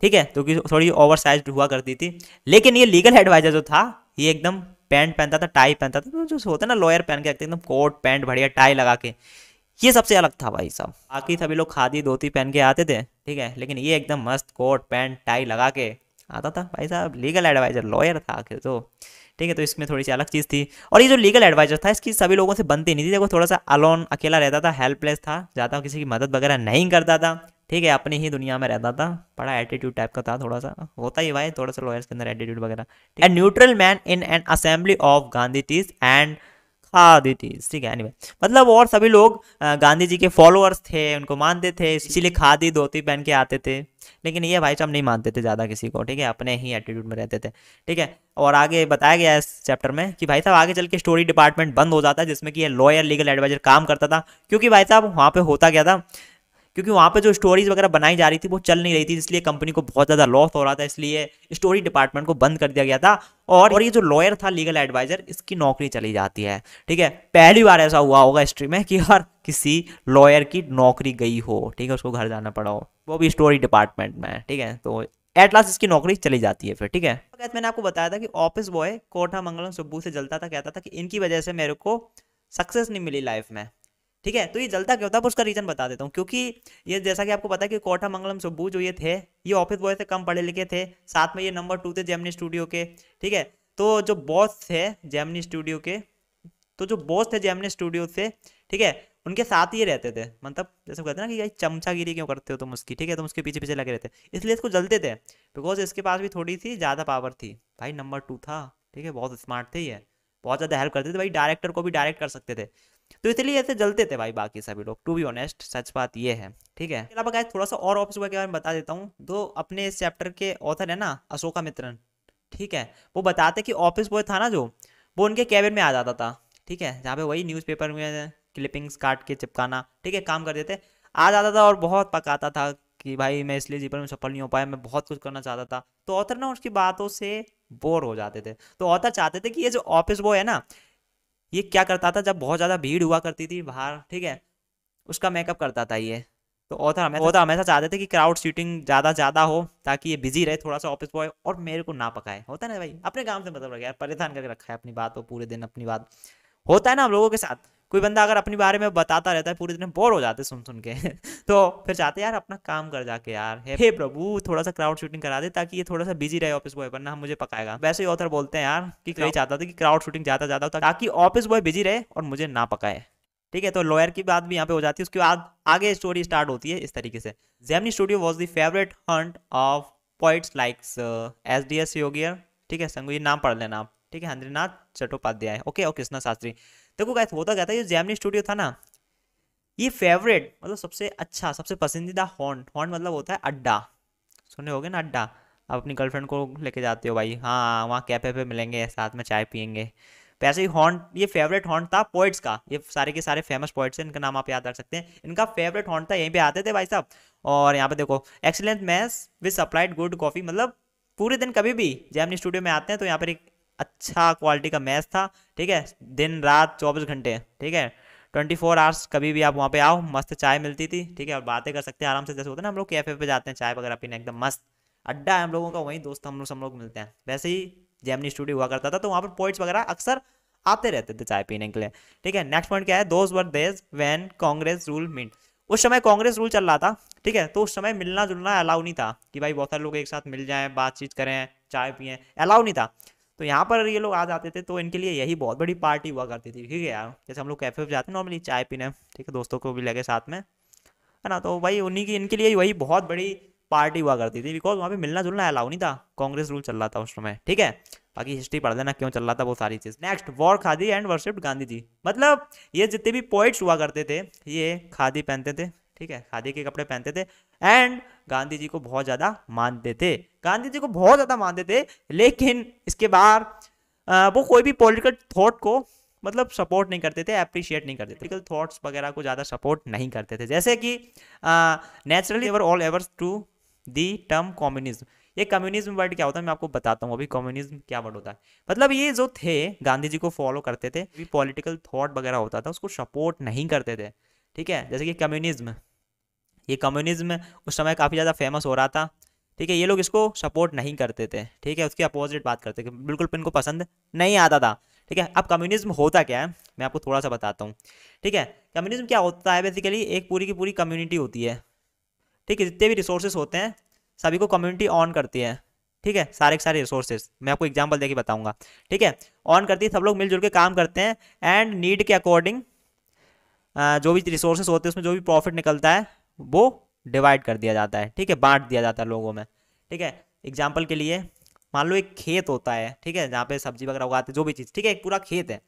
ठीक है, तो कि थोड़ी ओवर साइज हुआ करती थी, लेकिन ये लीगल एडवाइजर जो था ये एकदम पैंट पहनता था, टाई पहनता था, तो जो होता है ना लॉयर पहन के रखते एकदम कोट पैंट बढ़िया टाई लगा के, ये सबसे अलग था भाई साहब। बाकी सभी लोग खादी धोती पहन के आते थे, ठीक है, लेकिन ये एकदम मस्त कोट पैंट टाई लगा के आता था भाई साहब। लीगल एडवाइज़र लॉयर था आखिर तो, ठीक है, तो इसमें थोड़ी सी अलग चीज़ थी। और ये जो लीगल एडवाइज़र था इसकी सभी लोगों से बनती नहीं थी, देखो थोड़ा सा अलोन अकेला रहता था, हेल्पलेस था, ज़्यादा किसी की मदद वगैरह नहीं करता था, ठीक है, अपनी ही दुनिया में रहता था, बड़ा एटीट्यूड टाइप का था, थोड़ा सा होता ही भाई, थोड़ा सा लॉयर्स के अंदर एटीट्यूड वगैरह। And neutral man in an assembly of Gandhi tease and khadi tease, ठीक है, एनीवे मतलब और सभी लोग गांधी जी के फॉलोअर्स थे, उनको मानते थे, इसीलिए खादी धोती पहन के आते थे, लेकिन ये भाई साहब नहीं मानते थे ज़्यादा किसी को, ठीक है, अपने ही एटीट्यूड में रहते थे, ठीक है। और आगे बताया गया है इस चैप्टर में कि भाई साहब आगे चल के स्टोरी डिपार्टमेंट बंद हो जाता है जिसमें कि ये लॉयर लीगल एडवाइजर काम करता था, क्योंकि भाई साहब वहाँ पे होता क्या था, क्योंकि वहाँ पे जो स्टोरीज वगैरह बनाई जा रही थी वो चल नहीं रही थी, इसलिए कंपनी को बहुत ज़्यादा लॉस हो रहा था, इसलिए स्टोरी डिपार्टमेंट को बंद कर दिया गया था। और, और ये जो लॉयर था लीगल एडवाइज़र इसकी नौकरी चली जाती है, ठीक है, पहली बार ऐसा हुआ होगा हिस्ट्री में कि हर किसी लॉयर की नौकरी गई हो, ठीक है, उसको घर जाना पड़ा हो, वो भी स्टोरी डिपार्टमेंट में, ठीक है, तो एट लास्ट इसकी नौकरी चली जाती है फिर, ठीक है। तो मैंने आपको बताया था कि ऑफिस बॉय कोठामंगलम सुब्बू से जलता था, कहता था कि इनकी वजह से मेरे को सक्सेस नहीं मिली लाइफ में, ठीक है, तो ये जलता क्या होता है उसका रीजन बता देता हूँ, क्योंकि ये जैसा कि आपको पता है कि कोठामंगलम सुब्बू जो ये थे ये ऑफिस बॉय से कम पढ़े लिखे थे, साथ में ये नंबर टू थे जेमिनी स्टूडियो के, ठीक है, तो जो बॉस थे जेमिनी स्टूडियो के तो जो बॉस थे जेमिनी स्टूडियो से, ठीक है, उनके साथ ये रहते थे, मतलब जैसे कहते हैं ना कि यार चमचागिरी क्यों करते हो तुम उसकी, ठीक है, तुम उसके पीछे पीछे लगे रहते, इसलिए इसको जलते थे, बिकॉज इसके पास भी थोड़ी सी ज़्यादा पावर थी, भाई नंबर टू था, ठीक है, बहुत स्मार्ट थे ये, बहुत ज़्यादा हेल्प करते थे भाई, डायरेक्टर को भी डायरेक्ट कर सकते थे, तो इसलिए ऐसे जलते थे भाई बाकी सभी लोग, टू बी ऑनेस्ट सच बात ये है, ठीक है। अलावा गाइस थोड़ा सा और ऑफिस बॉय के बारे में बता देता हूँ, दो अपने इस चैप्टर के ऑथर है ना अशोका मित्रन, ठीक है, वो बताते कि ऑफिस बॉय था ना जो वो उनके कैबिन में आ जाता था, ठीक है, जहाँ पे वही न्यूज़पेपर में क्लिपिंग्स काट के चिपकाना, ठीक है, काम करते थे, आ जाता था और बहुत पकाता था कि भाई मैं इसलिए जीवन में सफल नहीं हो पाया, मैं बहुत कुछ करना चाहता था, तो ऑथर ना उसकी बातों से बोर हो जाते थे, तो ऑथर चाहते थे कि ये जो ऑफिस बॉय है ना ये क्या करता था, जब बहुत ज़्यादा भीड़ हुआ करती थी बाहर, ठीक है, उसका मेकअप करता था ये, तो ऑथर हमेशा ऑथर हमेशा चाहते थे कि क्राउड सीटिंग ज़्यादा ज़्यादा हो ताकि ये बिजी रहे थोड़ा सा ऑफिस बॉय और मेरे को ना पकाए, होता है ना भाई, अपने काम से मतलब रख यार, परेशान करके रखा है अपनी बात को पूरे दिन, अपनी बात होता है ना हम लोगों के साथ, कोई बंदा अगर अपने बारे में बताता रहता है पूरे दिन बोर हो जाते सुन सुन के तो फिर चाहते यार अपना काम कर जाके यार, हे प्रभु थोड़ा सा क्राउड शूटिंग करा दे ताकि ये थोड़ा सा बिजी रहे ऑफिस बॉय, वरना हम मुझे पकाएगा। वैसे ही ऑथर बोलते हैं यार कि यही चाहता था कि क्राउड शूटिंग ज़्यादा ज़्यादा होता ताकि ऑफिस बॉय बिजी रहे और मुझे ना पकाए, ठीक है, तो लॉयर की बात भी यहाँ पे हो जाती है। उसके बाद आगे स्टोरी स्टार्ट होती है इस तरीके से। Gemini studio was the favourite haunt of poets likes S D S Yogiyar, ठीक है, संगू ये नाम पढ़ लेना आप, ठीक है, हंद्रीनाथ चट्टोपाध्याय, ओके, और कृष्णा शास्त्री। देखो गाइस होता क्या था, ये जेमिनी स्टूडियो था ना, ये फेवरेट मतलब सबसे अच्छा सबसे पसंदीदा हॉन्ट, हॉन्ट मतलब होता है अड्डा, सुने होगे ना अड्डा, आप अपनी गर्लफ्रेंड को लेके जाते हो भाई, हाँ वहाँ कैफे पे मिलेंगे साथ में चाय पियेंगे, वैसे ही हॉन्ट ये फेवरेट हॉन्ट था पोइट्स का, ये सारे के सारे फेमस पोइट्स हैं, इनका नाम आप याद रख सकते हैं, इनका फेवरेट हॉन्ट था, यहीं पर आते थे भाई साहब। और यहाँ पे देखो excellent mess with supplied good coffee, मतलब पूरे दिन कभी भी जेमिनी स्टूडियो में आते हैं तो यहाँ पर एक अच्छा क्वालिटी का मैच था, ठीक है, दिन रात चौबीस घंटे, ठीक है, ट्वेंटी फोर आवर्स, कभी भी आप वहाँ पे आओ, मस्त चाय मिलती थी, ठीक है, और बातें कर सकते हैं आराम से, जैसे होता है ना हम लोग कैफे पे जाते हैं चाय वगैरह पीने, एकदम मस्त अड्डा है हम लोगों का, वहीं दोस्त हम लोग सब लोग मिलते हैं। वैसे ही जेमिनी स्टूडियो हुआ करता था, तो वहाँ पर पोइट्स वगैरह अक्सर आते रहते थे चाय पीने के लिए, ठीक है। नेक्स्ट पॉइंट क्या है, those were days when Congress rule meant, उस समय कांग्रेस रूल चल रहा था, ठीक है, तो उस समय मिलना जुलना अलाउ नहीं था कि भाई बहुत सारे लोग एक साथ मिल जाएँ, बातचीत करें, चाय पिएँ, अलाउ नहीं था, तो यहाँ पर ये लोग आ जाते थे, तो इनके लिए यही बहुत बड़ी पार्टी हुआ करती थी, ठीक है यार, जैसे हम लोग कैफे पे जाते हैं नॉर्मली चाय पीने, ठीक है, दोस्तों को भी लगे साथ में, है ना, तो भाई उन्हीं की इनके लिए वही बहुत बड़ी पार्टी हुआ करती थी, बिकॉज वहाँ पे मिलना जुलना अलाउ नहीं था, कांग्रेस रूल चल रहा था उस समय, ठीक है, बाकी हिस्ट्री पढ़ देना क्यों चल रहा था वो सारी चीज़। Next, wore khadi and worship Gandhi ji, मतलब ये जितने भी पोइट्स हुआ करते थे ये खादी पहनते थे, ठीक है, खादी के कपड़े पहनते थे एंड गांधी जी को बहुत ज़्यादा मानते थे, गांधी जी को बहुत ज़्यादा मानते थे, लेकिन इसके बाद वो कोई भी पॉलिटिकल थॉट को मतलब सपोर्ट नहीं करते थे, अप्रिशिएट नहीं करते थे, पॉलिटिकल थॉट्स वगैरह को ज़्यादा सपोर्ट नहीं करते थे, जैसे कि naturally they were all averse to the term communism. ये कम्युनिज्म वर्ड क्या होता है मैं आपको बताता हूँ अभी, कम्युनिज्म क्या वर्ड होता है, मतलब ये जो थे गांधी जी को फॉलो करते थे, पॉलिटिकल थॉट वगैरह होता था उसको सपोर्ट नहीं करते थे, ठीक है, जैसे कि कम्युनिज्म, ये कम्युनिज्म उस समय काफ़ी ज़्यादा फेमस हो रहा था, ठीक है, ये लोग इसको सपोर्ट नहीं करते थे, ठीक है, उसके अपोजिट बात करते थे, बिल्कुल इनको पसंद नहीं आता था, ठीक है। अब कम्युनिज्म होता क्या है मैं आपको थोड़ा सा बताता हूँ, ठीक है। कम्युनिज्म क्या होता है, बेसिकली एक पूरी की पूरी कम्युनिटी होती है, ठीक है। जितने भी रिसोर्सेज होते हैं सभी को कम्युनिटी ऑन करती है, ठीक है। सारे के सारे रिसोर्सेज मैं आपको एग्जाम्पल देके बताऊंगा, ठीक है। ऑन करती है, सब लोग मिलजुल के काम करते हैं एंड नीड के अकॉर्डिंग जो भी रिसोर्सेज होते हैं उसमें जो भी प्रॉफिट निकलता है वो डिवाइड कर दिया जाता है, ठीक है। बांट दिया जाता है लोगों में, ठीक है। एग्जाम्पल के लिए मान लो एक खेत होता है, ठीक है, जहाँ पे सब्जी वगैरह उगाते हैं जो भी चीज़, ठीक है। एक पूरा खेत है।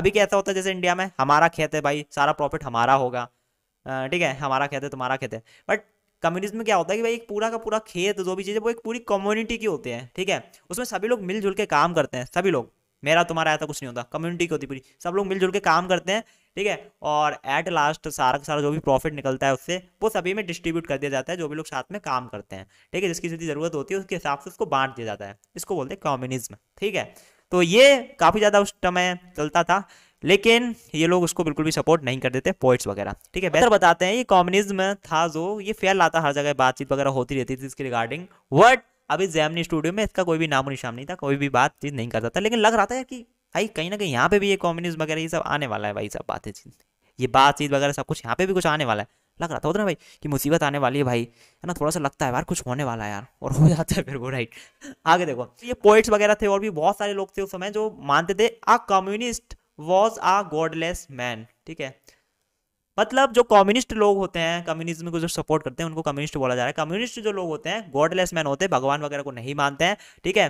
अभी कैसा होता है जैसे इंडिया में हमारा खेत है भाई, सारा प्रॉफिट हमारा होगा, ठीक है, हमारा खेत है तुम्हारा खेत है। बट कम्युनिज्म में क्या होता है कि भाई एक पूरा का पूरा खेत जो भी चीज़ है वो एक पूरी कम्युनिटी की होती है, ठीक है। उसमें सभी लोग मिलजुल के काम करते हैं, सभी लोग, मेरा तुम्हारा ऐसा कुछ नहीं होता, कम्युनिटी की होती पूरी, सब लोग मिलजुल के काम करते हैं, ठीक है। और एट लास्ट सारा का सारा जो भी प्रॉफिट निकलता है उससे वो सभी में डिस्ट्रीब्यूट कर दिया जाता है जो भी लोग साथ में काम करते हैं, ठीक है। जिसकी जितनी ज़रूरत होती है उसके हिसाब से उसको बांट दिया जाता है, इसको बोलते हैं कम्युनिज्म, ठीक है। तो ये काफ़ी ज़्यादा उस समय चलता था, लेकिन ये लोग उसको बिल्कुल भी सपोर्ट नहीं करते थे पोइट्स वगैरह, ठीक है। बेहतर बताते हैं ये कम्युनिज्म था जो ये फैल रहा था, हर जगह बातचीत वगैरह होती रहती थी इसके रिगार्डिंग। वर्ड अभी जेमिनी स्टूडियो में इसका कोई भी नामो निशान नहीं था, कोई भी बात चीज नहीं करता था, लेकिन लग रहा था कि भाई कहीं ना कहीं यहाँ पे भी ये कम्युनिज्म वगैरह ये सब आने वाला है भाई, सब बातें ये बातचीत वगैरह सब कुछ यहाँ पे भी कुछ आने वाला है, लग रहा था उतना भाई कि मुसीबत आने वाली है भाई, है ना, थोड़ा सा लगता है यार कुछ होने वाला है यार, और हो जाता है फिर वो, राइट। आगे देखो, ये पोइट्स वगैरह थे और भी बहुत सारे लोग थे उस समय जो मानते थे a communist was a godless man, ठीक है। मतलब जो कम्युनिस्ट लोग होते हैं, कम्युनिज्म को जो सपोर्ट करते हैं उनको कम्युनिस्ट बोला जा रहा है। कम्युनिस्ट जो लोग होते हैं गॉडलेस मैन होते हैं, भगवान वगैरह को नहीं मानते हैं, ठीक है।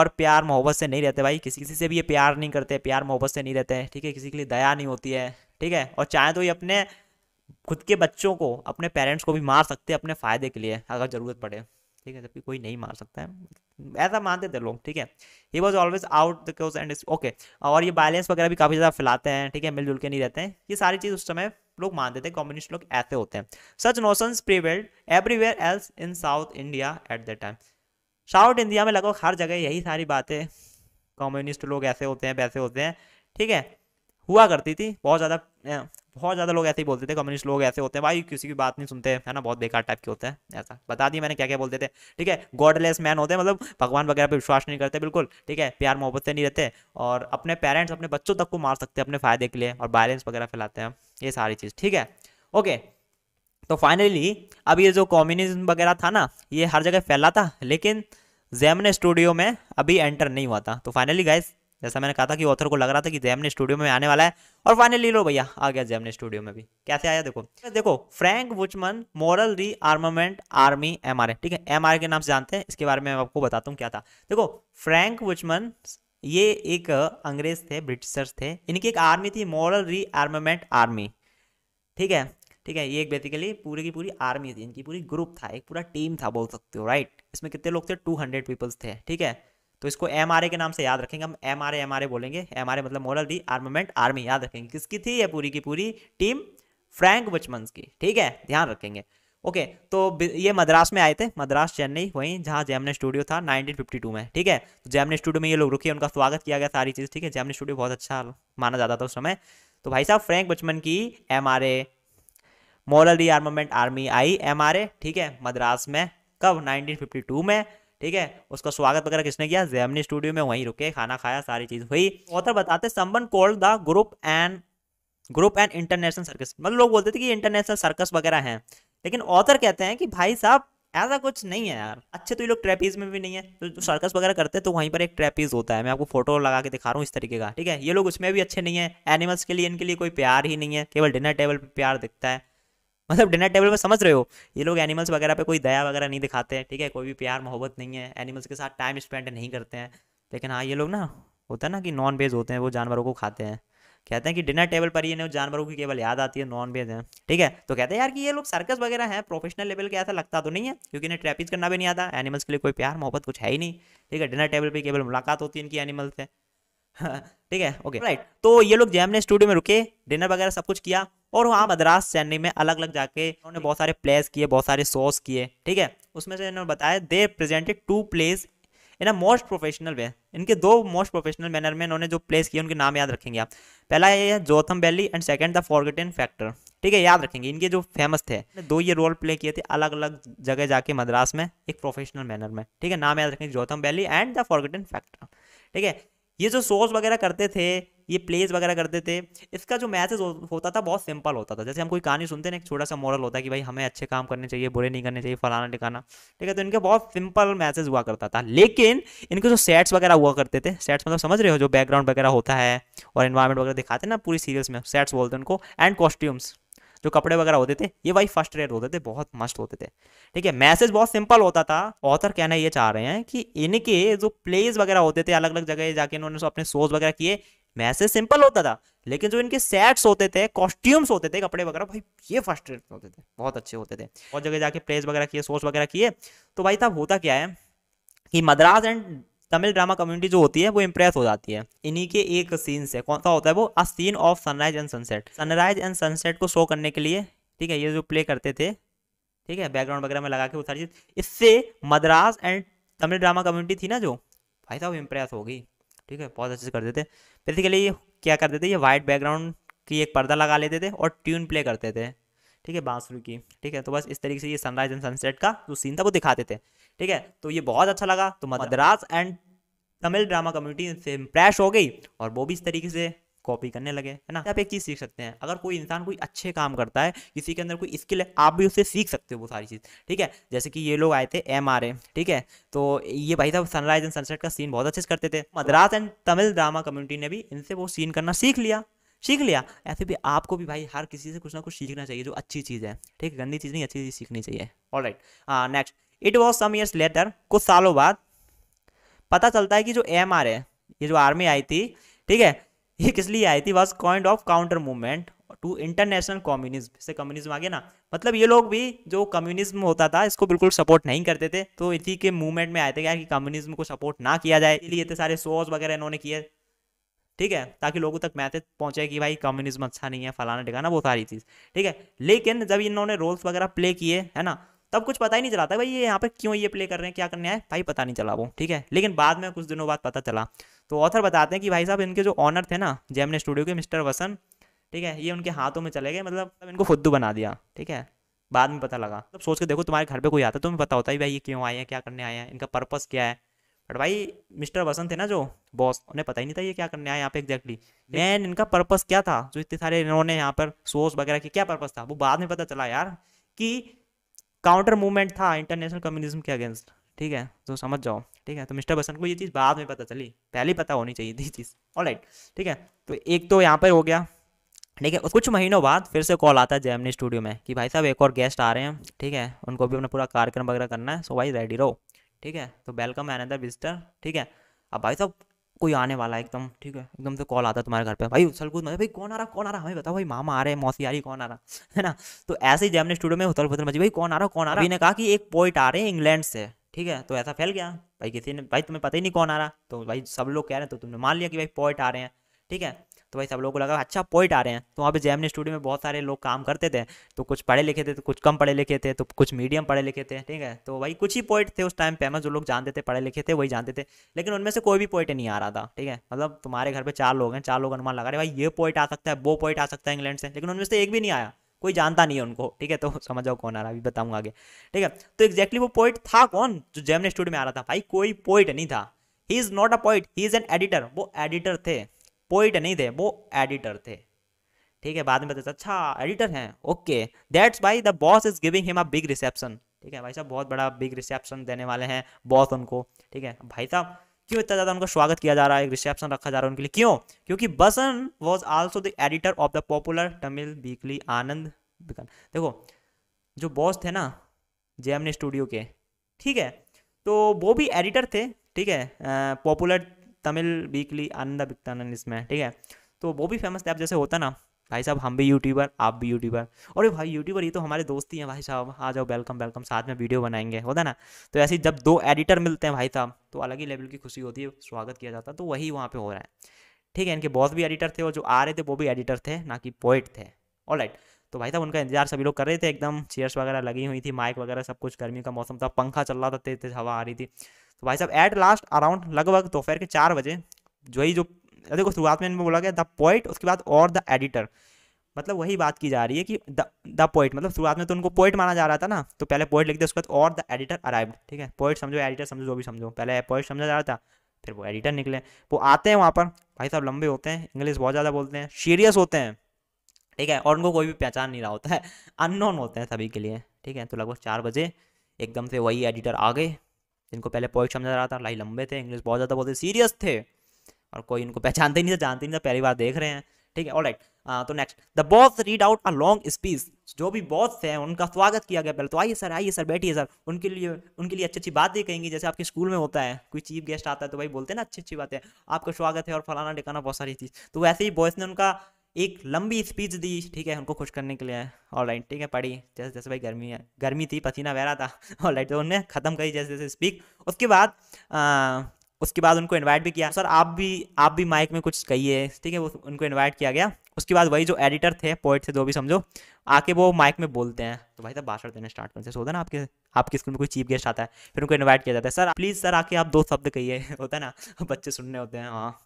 और प्यार मोहब्बत से नहीं रहते भाई, किसी किसी से भी ये प्यार नहीं करते, प्यार मोहब्बत से नहीं रहते हैं, ठीक है। किसी के लिए दया नहीं होती है, ठीक है। और चाहे तो ये अपने खुद के बच्चों को, अपने पेरेंट्स को भी मार सकते हैं अपने फ़ायदे के लिए अगर ज़रूरत पड़े, ठीक है, जबकि कोई नहीं मार सकता है, ऐसा मानते थे लोग, ठीक है। He was always out the course and okay. और ये वायलेंस वगैरह भी काफ़ी ज़्यादा फैलाते हैं, ठीक है, मिलजुल के नहीं रहते हैं, ये सारी चीज़ उस समय लोग मानते थे, कम्युनिस्ट लोग ऐसे होते हैं। Such notions prevailed everywhere else in South India at the time. South India में लगभग हर जगह यही सारी बातें, कम्युनिस्ट लोग ऐसे होते हैं वैसे होते हैं, ठीक है, हुआ करती थी। बहुत ज़्यादा बहुत ज़्यादा लोग ऐसे ही बोलते थे, कम्युनिस्ट लोग ऐसे होते हैं भाई, किसी की बात नहीं सुनते है ना, बहुत बेकार टाइप के होते हैं, ऐसा बता दिया मैंने क्या क्या बोलते थे, ठीक है। गॉडलेस मैन होते हैं, मतलब भगवान वगैरह पे विश्वास नहीं करते बिल्कुल, ठीक है, प्यार मोहब्बत से नहीं रहते, और अपने पेरेंट्स अपने बच्चों तक को मार सकते हैं अपने फ़ायदे के लिए, और वायलेंस वगैरह फैलाते हैं, ये सारी चीज़, ठीक है, ओके। तो फाइनली अब ये जो कम्युनिज्म वगैरह था ना ये हर जगह फैला था, लेकिन जेमिनी स्टूडियो में अभी एंटर नहीं हुआ था। तो फाइनली गाइस, जैसा मैंने कहा था कि ऑथर को लग रहा था कि जेमिनी स्टूडियो में आने वाला है, और फाइनली लो भैया आ गया जेमिनी स्टूडियो में भी। कैसे आया देखो, देखो Frank Buchman moral rearmament army M R A, ठीक है, एम आर ए के नाम से जानते हैं, इसके बारे में मैं आपको बताता हूँ क्या था। देखो फ्रैंक बुचमन ये एक अंग्रेज थे, ब्रिटिशर्स थे, इनकी एक आर्मी थी मॉरल री आर्मामेंट आर्मी, ठीक है ठीक है। ये एक बेसिकली पूरी की पूरी आर्मी थी, इनकी पूरी ग्रुप था, एक पूरा टीम था बोल सकते हो, राइट। इसमें कितने लोग थे, टू हंड्रेड पीपल्स थे, ठीक है। तो इसको एम आर ए के नाम से याद रखेंगे हम, M R A M R A बोलेंगे, एम आर ए मतलब मॉरल री आर्मामेंट आर्मी, याद रखेंगे। किसकी थी ये पूरी की पूरी टीम, फ्रैंक बुचमन की, ठीक है, ध्यान रखेंगे, ओके। तो ये मद्रास में आए थे, मद्रास चेन्नई वहीं जहाँ जेमिनी स्टूडियो था नाइनटीन फिफ्टी टू में, ठीक है। तो जेमिनी स्टूडियो में ये लोग रुके, उनका स्वागत किया गया, सारी चीज़, ठीक है। जेमिनी स्टूडियो बहुत अच्छा माना जाता था उस समय। तो भाई साहब फ्रैंक बुचमन की M R A moral rearmament army I M R A, ठीक है, मद्रास में कब, नाइनटीन फिफ्टी टू में, ठीक है। उसका स्वागत वगैरह किसने किया, जेमिनी स्टूडियो में, वहीं रुके, खाना खाया, सारी चीज हुई। ऑथर बताते संबंध called the group and group and international circus, मतलब लोग बोलते थे कि इंटरनेशनल सर्कस वगैरह हैं, लेकिन ऑथर कहते हैं कि भाई साहब ऐसा कुछ नहीं है यार, अच्छे तो ये लोग ट्रेपीज में भी नहीं है, तो सर्कस वगैरह करते तो वहीं पर एक ट्रेपीज होता है, मैं आपको फोटो लगा के दिखा रहा हूँ इस तरीके का, ठीक है। ये लोग उसमें भी अच्छे नहीं है, एनिमल्स के लिए इनके लिए कोई प्यार ही नहीं है, केवल डिनर टेबल पर प्यार दिखता है, मतलब डिनर टेबल में, समझ रहे हो, ये लोग एनिमल्स वगैरह पे कोई दया वगैरह नहीं दिखाते हैं, ठीक है, कोई भी प्यार मोहब्बत नहीं है, एनिमल्स के साथ टाइम स्पेंड नहीं करते हैं। लेकिन हाँ ये लोग ना होता है ना कि नॉन वेज होते हैं, वो जानवरों को खाते हैं, कहते हैं कि डिनर टेबल पर ये जानवरों की केवल याद आती है, नॉन वेज है, ठीक है। तो कहते हैं यार कि ये लोग सर्कस वगैरह हैं, प्रोफेशनल लेवल के ऐसा लगता तो नहीं है, क्योंकि इन्हें ट्रैपीज करना भी नहीं आता, एनिमल्स के लिए कोई प्यार मोहब्बत कुछ है ही नहीं, ठीक है, डिनर टेबल पर केवल मुलाकात होती है इनकी एनिमल्स से, ठीक है, ओके राइट। तो ये लोग जेमिनी स्टूडियो में रुके, डिनर वगैरह सब कुछ किया, और वहाँ मद्रास चेन्नई में अलग अलग जाके उन्होंने बहुत सारे प्लेस किए, बहुत सारे शोज किए, ठीक है। उसमें से इन्होंने बताया they presented two plays in a most professional way, इनके दो मोस्ट प्रोफेशनल मैनर में इन्होंने जो प्लेस किए उनके नाम याद रखेंगे आप, पहला ये है Jotham Valley and second the Forgotten Factor, ठीक है, याद रखेंगे। इनके जो फेमस थे, दो ये रोल प्ले किए थे अलग अलग जगह जाके मद्रास में एक प्रोफेशनल मैनर में, ठीक है, नाम याद रखेंगे Jotham Valley and the Forgotten Factor, ठीक है। ये जो शोज वगैरह करते थे, ये प्लेज वगैरह करते थे, इसका जो मैसेज हो, होता था बहुत सिंपल होता था। जैसे हम कोई कहानी सुनते हैं, एक छोटा सा मॉरल होता है कि भाई हमें अच्छे काम करने चाहिए, बुरे नहीं करने चाहिए, फलाना टिकाना, ठीक है। तो इनके बहुत सिंपल मैसेज हुआ करता था। लेकिन इनके जो सेट्स वगैरह हुआ करते थे, सेट्स मतलब समझ रहे हो, जो बैकग्राउंड वगैरह होता है और एनवायरमेंट वगैरह दिखाते ना पूरी सीरीज में, सेट्स बोलते हैं उनको। एंड कॉस्ट्यूम्स, जो कपड़े वगैरह होते थे, ये भाई फर्स्ट रेट होते थे, बहुत मस्त होते थे, ठीक है। मैसेज बहुत सिंपल होता था। ऑथर कहना ये चाह रहे हैं कि इनके जो प्लेज वगैरह होते थे, अलग अलग जगह जाके इन्होंने अपने शोज वगैरह किए, मैसेज सिंपल होता था। लेकिन जो इनके सेट्स होते थे, कॉस्ट्यूम्स होते थे, कपड़े वगैरह, भाई ये फर्स्ट रेट होते थे, बहुत अच्छे होते थे। बहुत जगह जाके प्लेज वगैरह किए, शोज वगैरह किए। तो भाई साहब होता क्या है कि Madras and Tamil drama community जो होती है वो इम्प्रेस हो जाती है इन्हीं के एक सीन से। कौन सा होता है वो? A scene of sunrise and sunset. Sunrise and sunset को शो करने के लिए, ठीक है, ये जो प्ले करते थे, ठीक है, बैकग्राउंड वगैरह में लगा के वो सारी चीज, इससे Madras and Tamil drama community थी ना जो, भाई साहब इम्प्रेस हो गई, ठीक है। बहुत अच्छे से कर देते। बेसिकली क्या करते थे, ये वाइट बैकग्राउंड की एक पर्दा लगा लेते थे और ट्यून प्ले करते थे, ठीक है, बांसुरी की, ठीक है। तो बस इस तरीके से ये सनराइज एंड सनसेट का जो सीन था वो दिखाते थे, ठीक है। तो ये बहुत अच्छा लगा। तो Madras and Tamil drama community से इम्प्रेस हो गई और वो भी इस तरीके से कॉपी करने लगे, है ना। आप एक चीज़ सीख सकते हैं, अगर कोई इंसान कोई अच्छे काम करता है, किसी के अंदर कोई स्किल है, आप भी उससे सीख सकते हो वो सारी चीज़, ठीक है। जैसे कि ये लोग आए थे एम आर ए, ठीक है, तो ये भाई साहब सनराइज एंड सनसेट का सीन बहुत अच्छे से करते थे। Madras and Tamil drama community ने भी इनसे वो सीन करना सीख लिया सीख लिया ऐसे भी आपको भी भाई हर किसी से कुछ ना कुछ सीखना चाहिए, जो अच्छी चीज़ है, ठीक है, गंदी चीज़ नहीं, अच्छी चीज़ सीखनी चाहिए। All right, next. It was some years later, कुछ सालों बाद पता चलता है कि जो एम आर है, ये जो आर्मी आई थी, ठीक है, ये किस लिए आई थी? Was kind of counter movement to international communism. इससे कम्युनिज्म आ गया ना, मतलब ये लोग भी जो कम्युनिज्म होता था इसको बिल्कुल सपोर्ट नहीं करते थे, तो इसी के मूवमेंट में आए थे यार कि कम्युनिज्म को सपोर्ट ना किया जाए, इसलिए इतने सारे शोज वगैरह इन्होंने किए, ठीक है, ताकि लोगों तक मैसेज पहुंचे कि भाई कम्युनिज्म अच्छा नहीं है, फलाना ठिकाना, वो सारी चीज़, ठीक है। लेकिन जब इन्होंने रोल्स वगैरह प्ले किए, है ना, तब कुछ पता ही नहीं चला था भाई ये यहाँ पे क्यों ये प्ले कर रहे हैं, क्या करने आए, भाई पता नहीं चला वो, ठीक है। लेकिन बाद में कुछ दिनों बाद पता चला। तो ऑथर बताते हैं कि भाई साहब इनके जो ऑनर थे ना जेमिनी स्टूडियो के, मिस्टर वसन, ठीक है, ये उनके हाथों में चले गए, मतलब इनको फुद्दू बना दिया, ठीक है। बाद में पता लगा, मतलब सोच के देखो, तुम्हारे घर पर कोई आता है तुम्हें पता होता है भाई ये क्यों आए हैं, क्या करने आए हैं, इनका पर्पज़ क्या है। बट भाई मिस्टर वसन थे ना जो बॉस, उन्हें पता ही नहीं था ये क्या करने आए यहाँ पे एक्जैक्टली, मैन इनका पर्पज़ क्या था, जो इतने सारे इन्होंने यहाँ पर सोर्स वगैरह की क्या पर्पज़ था, वो बाद में पता चला यार कि काउंटर मूवमेंट था इंटरनेशनल कम्युनिज्म के अगेंस्ट, ठीक है, तो समझ जाओ, ठीक है। तो मिस्टर वसन को ये चीज़ बाद में पता चली, पहले पता होनी चाहिए थी चीज़। ऑल राइट, ठीक है, तो एक तो यहाँ पर हो गया, ठीक है। कुछ महीनों बाद फिर से कॉल आता है जेमिनी स्टूडियो में कि भाई साहब एक और गेस्ट आ रहे हैं, ठीक है, उनको भी अपना पूरा कार्यक्रम वगैरह करना है, सो भाई रेडी रहो, ठीक है। तो वेलकम अनदर विजिटर, ठीक है। अब भाई साहब कोई आने वाला है एकदम, ठीक है, एकदम से कॉल आता है तुम्हारे घर पे, भाई उछल कूद मत, भाई कौन आ रहा कौन आ रहा हमें बताओ, भाई मामा आ रहे हैं, मौसी आ रही, कौन आ रहा है ना। तो ऐसे ही जेमिनी स्टूडियो में उथल पुथल मची, भाई कौन आ रहा कौन आ रहा। ने कहा कि एक पोइट आ रहे हैं इंग्लैंड से, ठीक है। तो ऐसा फैल गया भाई, किसी ने, भाई तुम्हें पता ही नहीं कौन आ रहा, तो भाई सब लोग कह रहे हैं, तो तुमने मान लिया कि भाई पोइट आ रहे हैं, ठीक है। तो भाई सब लोगों को लगा अच्छा पोइट आ रहे हैं। तो वहाँ पे जेमिनी स्टूडियो में बहुत सारे लोग काम करते थे, तो कुछ पढ़े लिखे थे, तो कुछ कम पढ़े लिखे थे, तो कुछ मीडियम पढ़े लिखे थे, ठीक है। तो भाई कुछ ही पोइट थे उस टाइम फेमस, जो लोग जानते थे, पढ़े लिखे थे, वही जानते थे। लेकिन उनमें से कोई भी पोइट नहीं आ रहा था, ठीक है। मतलब तुम्हारे घर पर चार लोग हैं, चार लोग अनुमान लगा रहे भाई ये पोइट आ सकता है, वो पोइट आ सकता है इंग्लैंड से, लेकिन उनमें से एक भी नहीं आया, कोई जानता नहीं है उनको, ठीक है। तो समझ जाओ कौन आ रहा है, अभी बताऊँगा आगे, ठीक है। तो एक्जैक्टली वो पोइट था कौन जो जेमिनी स्टूडियो में आ रहा था, भाई कोई पोइट नहीं था। He is not a poet, he is an editor. वो एडिटर थे, पोइट नहीं थे, वो एडिटर थे, ठीक है। बाद में पता अच्छा एडिटर हैं, okay, that's why the boss is giving him a big reception, ठीक है। भाई साहब बहुत बड़ा बिग रिसेप्शन देने वाले हैं बॉस उनको, ठीक है। भाई साहब क्यों इतना ज़्यादा उनका स्वागत किया जा रहा है, एक रिसेप्शन रखा जा रहा है उनके लिए, क्यों? क्योंकि Vasan was also the editor of the popular Tamil weekly Ananda Vikatan. देखो जो बॉस थे ना जेमिनी स्टूडियो के, ठीक है, तो वो भी एडिटर थे, ठीक है, पॉपुलर तमिल वीकली आनंदा विकतानंद इसमें, ठीक है। तो वो भी फेमस थे। आप जैसे होता ना भाई साहब हम भी यूट्यूबर, आप भी यूट्यूबर, और भाई यूट्यूबर ये तो हमारे दोस्त ही हैं भाई साहब, आ जाओ वेलकम वेलकम, साथ में वीडियो बनाएंगे, होता ना। तो ऐसे जब दो एडिटर मिलते हैं भाई साहब तो अलग ही लेवल की खुशी होती है, स्वागत किया जाता है, तो वही वहाँ पर हो रहा है, ठीक है। इनके बॉस भी एडिटर थे और जो आ रहे थे वो भी एडिटर थे, ना कि पोइट थे। ऑल राइट, तो भाई साहब उनका इंतजार सभी लोग कर रहे थे, एकदम चेयर्स वगैरह लगी हुई थी, माइक वगैरह सब कुछ, गर्मी का मौसम था, पंखा चल रहा था, तेज तेज हवा आ रही थी। तो भाई साहब एट लास्ट अराउंड लगभग दोपहर के चार बजे जो ही जो देखो शुरुआत में इनमें बोला गया द पोइट, उसके बाद और द एडिटर, मतलब वही बात की जा रही है कि द द पोइट, मतलब शुरुआत में तो उनको पोइट माना जा रहा था ना, तो पहले पोइट लिख दिया, उसके बाद और द एडिटर अराइव्ड, ठीक है। पोइट समझो, एडिटर समझो, जो भी समझो, पहले पोइट समझा जा रहा था, फिर वो एडिटर निकले, वो आते हैं वहाँ पर, भाई साहब लंबे होते हैं, इंग्लिश बहुत ज़्यादा बोलते हैं, सीरियस होते हैं, ठीक है, और उनको कोई भी पहचान नहीं रहा होता है, अननोन होते हैं सभी के लिए, ठीक है। तो लगभग चार बजे एकदम से वही एडिटर आ गए जिनको पहले पोएट समझा रहा था, लाई लंबे थे, इंग्लिश बहुत ज़्यादा बोलते, सीरियस थे, और कोई इनको पहचानते ही नहीं था, जानते नहीं था, पहली बार देख रहे हैं, ठीक है। ऑलराइट, तो next the boss read out a long speech, जो भी बॉस हैं उनका स्वागत किया गया, पहले तो आइए सर, आइए सर, बैठिए सर, उनके लिए उनके लिए अच्छी अच्छी बातें कहेंगे, जैसे आपके स्कूल में होता है, कोई चीफ गेस्ट आता है तो भाई बोलते हैं ना अच्छी अच्छी बातें, आपका स्वागत है और फलाना ढिकाना बहुत सारी चीज़। तो वैसे ही बॉस ने उनका एक लंबी स्पीच दी, ठीक है, उनको खुश करने के लिए। ऑलराइट, ठीक है, पढ़ी, जैसे जैसे भाई गर्मी है, गर्मी थी, पसीना बह रहा था, ऑलराइट, तो उन्होंने खत्म करी जैसे जैसे स्पीक। उसके बाद उसके बाद उनको इनवाइट भी किया, सर आप भी आप भी माइक में कुछ कहिए, ठीक है, वो उनको इनवाइट किया गया। उसके बाद वही जो एडिटर थे, पोइट थे, जो भी समझो, आके वो माइक में बोलते हैं, तो भाई साहब भाषण देना स्टार्ट करते हैं। सोचा ना आपके आपके स्कूल में कोई चीफ गेस्ट आता है, फिर उनको इनवाइट किया जाता है, सर प्लीज़ सर आके आप दो शब्द कहिए, होता है ना, बच्चे सुनने होते हैं, हाँ।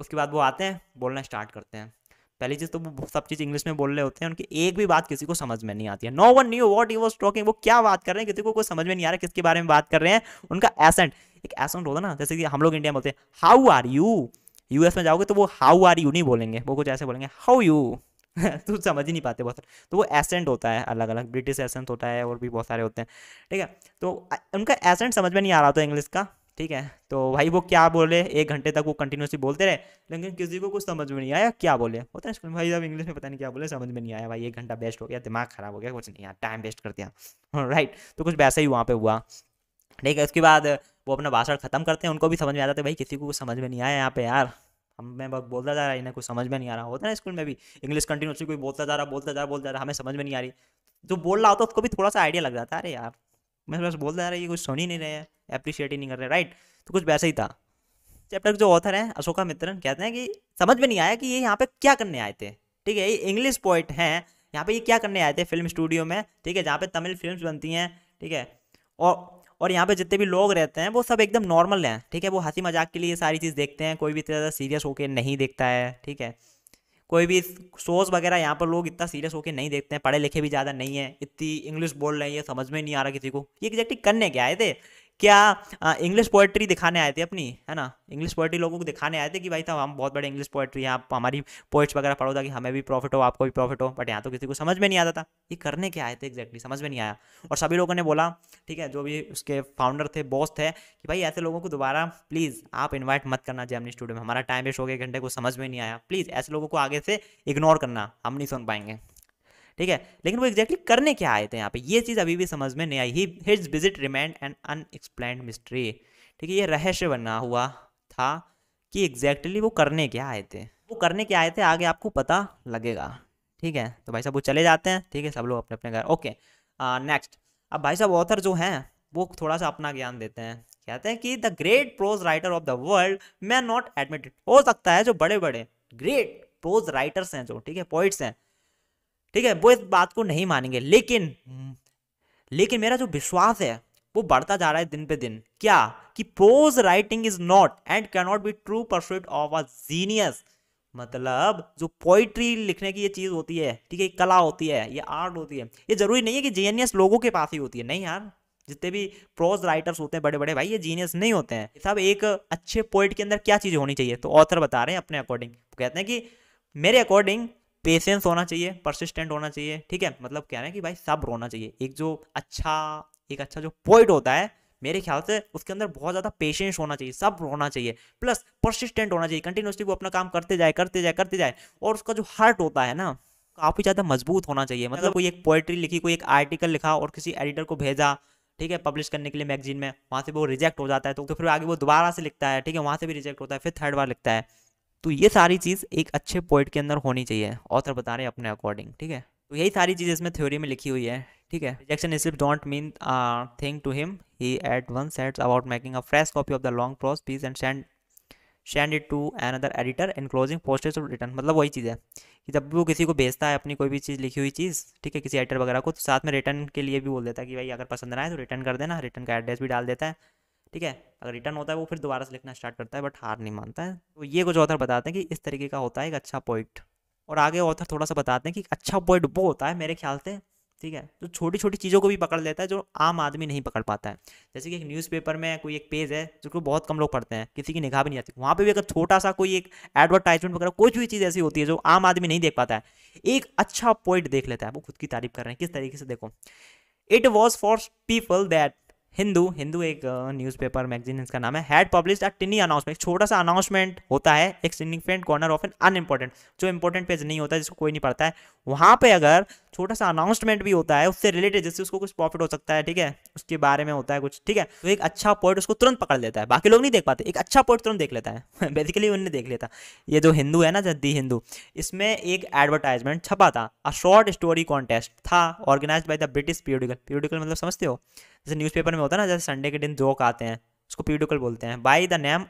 उसके बाद वो आते हैं, बोलना स्टार्ट करते हैं। पहली चीज़ तो वो सब चीज़ इंग्लिश में बोल रहे होते हैं, उनकी एक भी बात किसी को समझ में नहीं आती है। No one knew what he was talking, वो क्या बात कर रहे हैं किसी को कोई समझ में नहीं आ रहा, किसके बारे में बात कर रहे हैं। उनका एसेंट, एक एसेंट होता ना, जैसे कि हम लोग इंडिया में बोलते हैं हाउ आर यू, यूएस में जाओगे तो वो हाउ आर यू नहीं बोलेंगे, वो कुछ ऐसे बोलेंगे हाउ यू, तो समझ ही नहीं पाते बहुत। तो वो एसेंट होता है अलग अलग, ब्रिटिश एसेंट होता है और भी बहुत सारे होते हैं, ठीक है। तो उनका एसेंट समझ में नहीं आ रहा होता इंग्लिश का, ठीक है। तो भाई वो क्या बोले, एक घंटे तक वो कंटिन्यूसली बोलते रहे, लेकिन किसी को कुछ समझ में नहीं आया क्या बोले, होता है स्कूल में भाई साहब इंग्लिश में पता नहीं क्या बोले, समझ में नहीं आया, भाई एक घंटा वेस्ट हो गया, दिमाग खराब हो गया, कुछ नहीं आया, टाइम वेस्ट कर दिया, राइट। तो कुछ वैसा ही वहाँ पे हुआ, ठीक है। उसके बाद वो अपना भाषण खत्म करते हैं, उनको भी समझ में आ जाता है, भाई किसी को कुछ समझ में नहीं आया यहाँ पे यार, हमें बस बोलता जा रहा है, इन्हें कुछ समझ में नहीं आ रहा, होता है ना स्कूल में भी इंग्लिश कंटिन्यूसली कोई बोलता जा रहा बोलता जा रहा बोलता जा रहा, हमें समझ में नहीं आ रही। जो बोल रहा होता है उसको भी थोड़ा सा आइडिया लग जाता है, अरे यार मैं बस बोलता जा रहा है, ये कुछ सुन ही नहीं रहे हैं, एप्रिशिएट ही नहीं कर रहे, राइट। तो कुछ वैसा ही था। चैप्टर जो ऑथर हैं अशोका मित्रन, कहते हैं कि समझ में नहीं आया कि ये यहाँ पे क्या करने आए थे, ठीक है, ये इंग्लिश पोएट हैं, यहाँ पे ये क्या करने आए थे फिल्म स्टूडियो में, ठीक है, जहाँ पे तमिल फिल्म्स बनती हैं, ठीक है, और और यहाँ पे जितने भी लोग रहते हैं वो सब एकदम नॉर्मल हैं, ठीक है, वो हंसी मजाक के लिए सारी चीज़ देखते हैं, कोई भी इतना ज़्यादा सीरियस होकर नहीं देखता है, ठीक है, कोई भी शोज वगैरह यहाँ पर लोग इतना सीरियस होकर नहीं देखते हैं, पढ़े लिखे भी ज़्यादा नहीं है, इतनी इंग्लिश बोल रहे हैं, ये समझ में नहीं आ रहा किसी को, ये एग्जैक्टली करने के आए थे, क्या इंग्लिश पोएट्री दिखाने आए थे अपनी, है ना, इंग्लिश पोएट्री लोगों को दिखाने आए थे कि भाई साहब हम बहुत बड़े इंग्लिश पोएट्री हैं, आप हमारी पोएट्स वगैरह पढ़ो ताकि हमें भी प्रॉफिट हो आपको भी प्रॉफिट हो, बट यहाँ तो किसी को समझ में नहीं आता था, ये करने के आए थे, एग्जैक्टली समझ में नहीं आया। और सभी लोगों ने बोला, ठीक है, जो भी उसके फाउंडर थे, बॉस थे, कि भाई ऐसे लोगों को दोबारा प्लीज़ आप इन्वाइट मत करना जेमिनी स्टूडियो में, हमारा टाइम वेस्ट हो गया, घंटे को समझ में नहीं आया, प्लीज़ ऐसे लोगों को आगे से इग्नोर करना, हम नहीं सुन पाएंगे, ठीक है। लेकिन वो एग्जैक्टली करने क्या आए थे यहाँ पे, ये चीज़ अभी भी समझ में नहीं आई। He his visit remained an unexplained mystery, ठीक है, ये रहस्य बना हुआ था कि एग्जैक्टली वो करने क्या आए थे, वो करने क्या आए थे आगे आपको पता लगेगा, ठीक है। तो भाई साहब वो चले जाते हैं, ठीक है, सब लोग अपने अपने घर, ओके। नेक्स्ट, अब भाई साहब ऑथर जो हैं वो थोड़ा सा अपना ज्ञान देते हैं, कहते हैं कि the great prose writer of the world may not admitted, हो सकता है जो बड़े बड़े ग्रेट प्रोज राइटर्स हैं जो, ठीक है, पोइट्स हैं, ठीक है, वो इस बात को नहीं मानेंगे, लेकिन लेकिन मेरा जो विश्वास है वो बढ़ता जा रहा है दिन पे दिन, क्या कि prose writing is not and can not be true pursuit of a genius, मतलब जो पोइट्री लिखने की ये चीज़ होती है, ठीक है, कला होती है, ये आर्ट होती है, ये जरूरी नहीं है कि जीनियस लोगों के पास ही होती है, नहीं यार, जितने भी प्रोज राइटर्स होते हैं बड़े बड़े, भाई ये जीनियस नहीं होते हैं सब। एक अच्छे पोइट के अंदर क्या चीज़ होनी चाहिए, तो ऑथर बता रहे हैं अपने अकॉर्डिंग, कहते हैं कि मेरे अकॉर्डिंग पेशेंस होना चाहिए, परसिस्टेंट होना चाहिए, ठीक है, मतलब क्या है कि भाई सब्र होना चाहिए, एक जो अच्छा एक अच्छा जो पोइट होता है मेरे ख्याल से उसके अंदर बहुत ज़्यादा पेशेंस होना चाहिए, सब्र होना चाहिए, प्लस परसिस्टेंट होना चाहिए, कंटिन्यूसली वो अपना काम करते जाए करते जाए करते जाए, और उसका जो हार्ट होता है ना काफ़ी ज़्यादा मजबूत होना चाहिए, मतलब कोई एक पोइट्री लिखी, कोई एक आर्टिकल लिखा और किसी एडिटर को भेजा, ठीक है, पब्लिश करने के लिए मैगजीन में, वहाँ से वो रिजेक्ट हो जाता है, तो, तो फिर आगे वो दोबारा से लिखता है, ठीक है, वहाँ से भी रिजेक्ट होता है, फिर थर्ड बार लिखता है, तो ये सारी चीज़ एक अच्छे पोइट के अंदर होनी चाहिए, ऑथर बता रहे हैं अपने अकॉर्डिंग, ठीक है। तो यही सारी चीज़ इसमें थ्योरी में लिखी हुई है, ठीक है। Rejection slip don't mean thing to him, he at one sets about making a fresh copy of the long prose piece and send send it to another editor enclosing postage of return, मतलब वही चीज़ है कि जब भी वो किसी को भेजता है अपनी कोई भी चीज़ लिखी हुई चीज़, ठीक है, किसी एडिटर वगैरह को, तो साथ में रिटर्न के लिए भी बोल देता है कि भाई अगर पसंद ना आए तो रिटर्न कर देना, रिटर्न का एड्रेस भी डाल देता है, ठीक है, अगर रिटर्न होता है वो फिर दोबारा से लिखना स्टार्ट करता है, बट हार नहीं मानता है। तो ये कुछ ऑथर बताते हैं कि इस तरीके का होता है एक अच्छा पोइट। और आगे ऑथर थोड़ा सा बताते हैं कि अच्छा पोइट वो होता है मेरे ख्याल से ठीक है, तो छोटी छोटी चीज़ों को भी पकड़ लेता है जो आम आदमी नहीं पकड़ पाता है। जैसे कि एक न्यूज़पेपर में कोई एक पेज है जिसको बहुत कम लोग पढ़ते हैं, किसी की निगाह भी नहीं आती, वहाँ पे भी अगर छोटा सा कोई एक एडवर्टाइजमेंट वगैरह कोई भी चीज़ ऐसी होती है जो आम आदमी नहीं देख पाता है, एक अच्छा पॉइंट देख लेता है, वो खुद की तारीफ कर रहे हैं किस तरीके से। देखो, it was for people that Hindu Hindu एक न्यूज़पेपर मैगजीन इसका नाम है, had published a tiny announcement, छोटा सा अनाउंसमेंट होता है, एक significant corner of an unimportant, जो इंपॉर्टेंट पेज नहीं होता, जिसको कोई नहीं पढ़ता है, वहाँ पे अगर छोटा सा अनाउंसमेंट भी होता है उससे रिलेटेड, जिससे उसको कुछ प्रॉफिट हो सकता है, ठीक है, उसके बारे में होता है कुछ, ठीक है, तो एक अच्छा पॉइंट उसको तुरंत पकड़ लेता है, बाकी लोग नहीं देख पाते, एक अच्छा पॉइंट तुरंत देख लेता है बेसिकली उन्हें देख लेता। ये जो हिंदू है ना, दी हिंदू, इसमें एक एडवर्टाइजमेंट छपा था, अ शॉर्ट स्टोरी कॉन्टेस्ट था organise by the British periodical, periodical मतलब समझते हो, जैसे न्यूज़पेपर में होता है ना, जैसे संडे के दिन जोक आते हैं, उसको पीरियडिकल बोलते हैं, by the name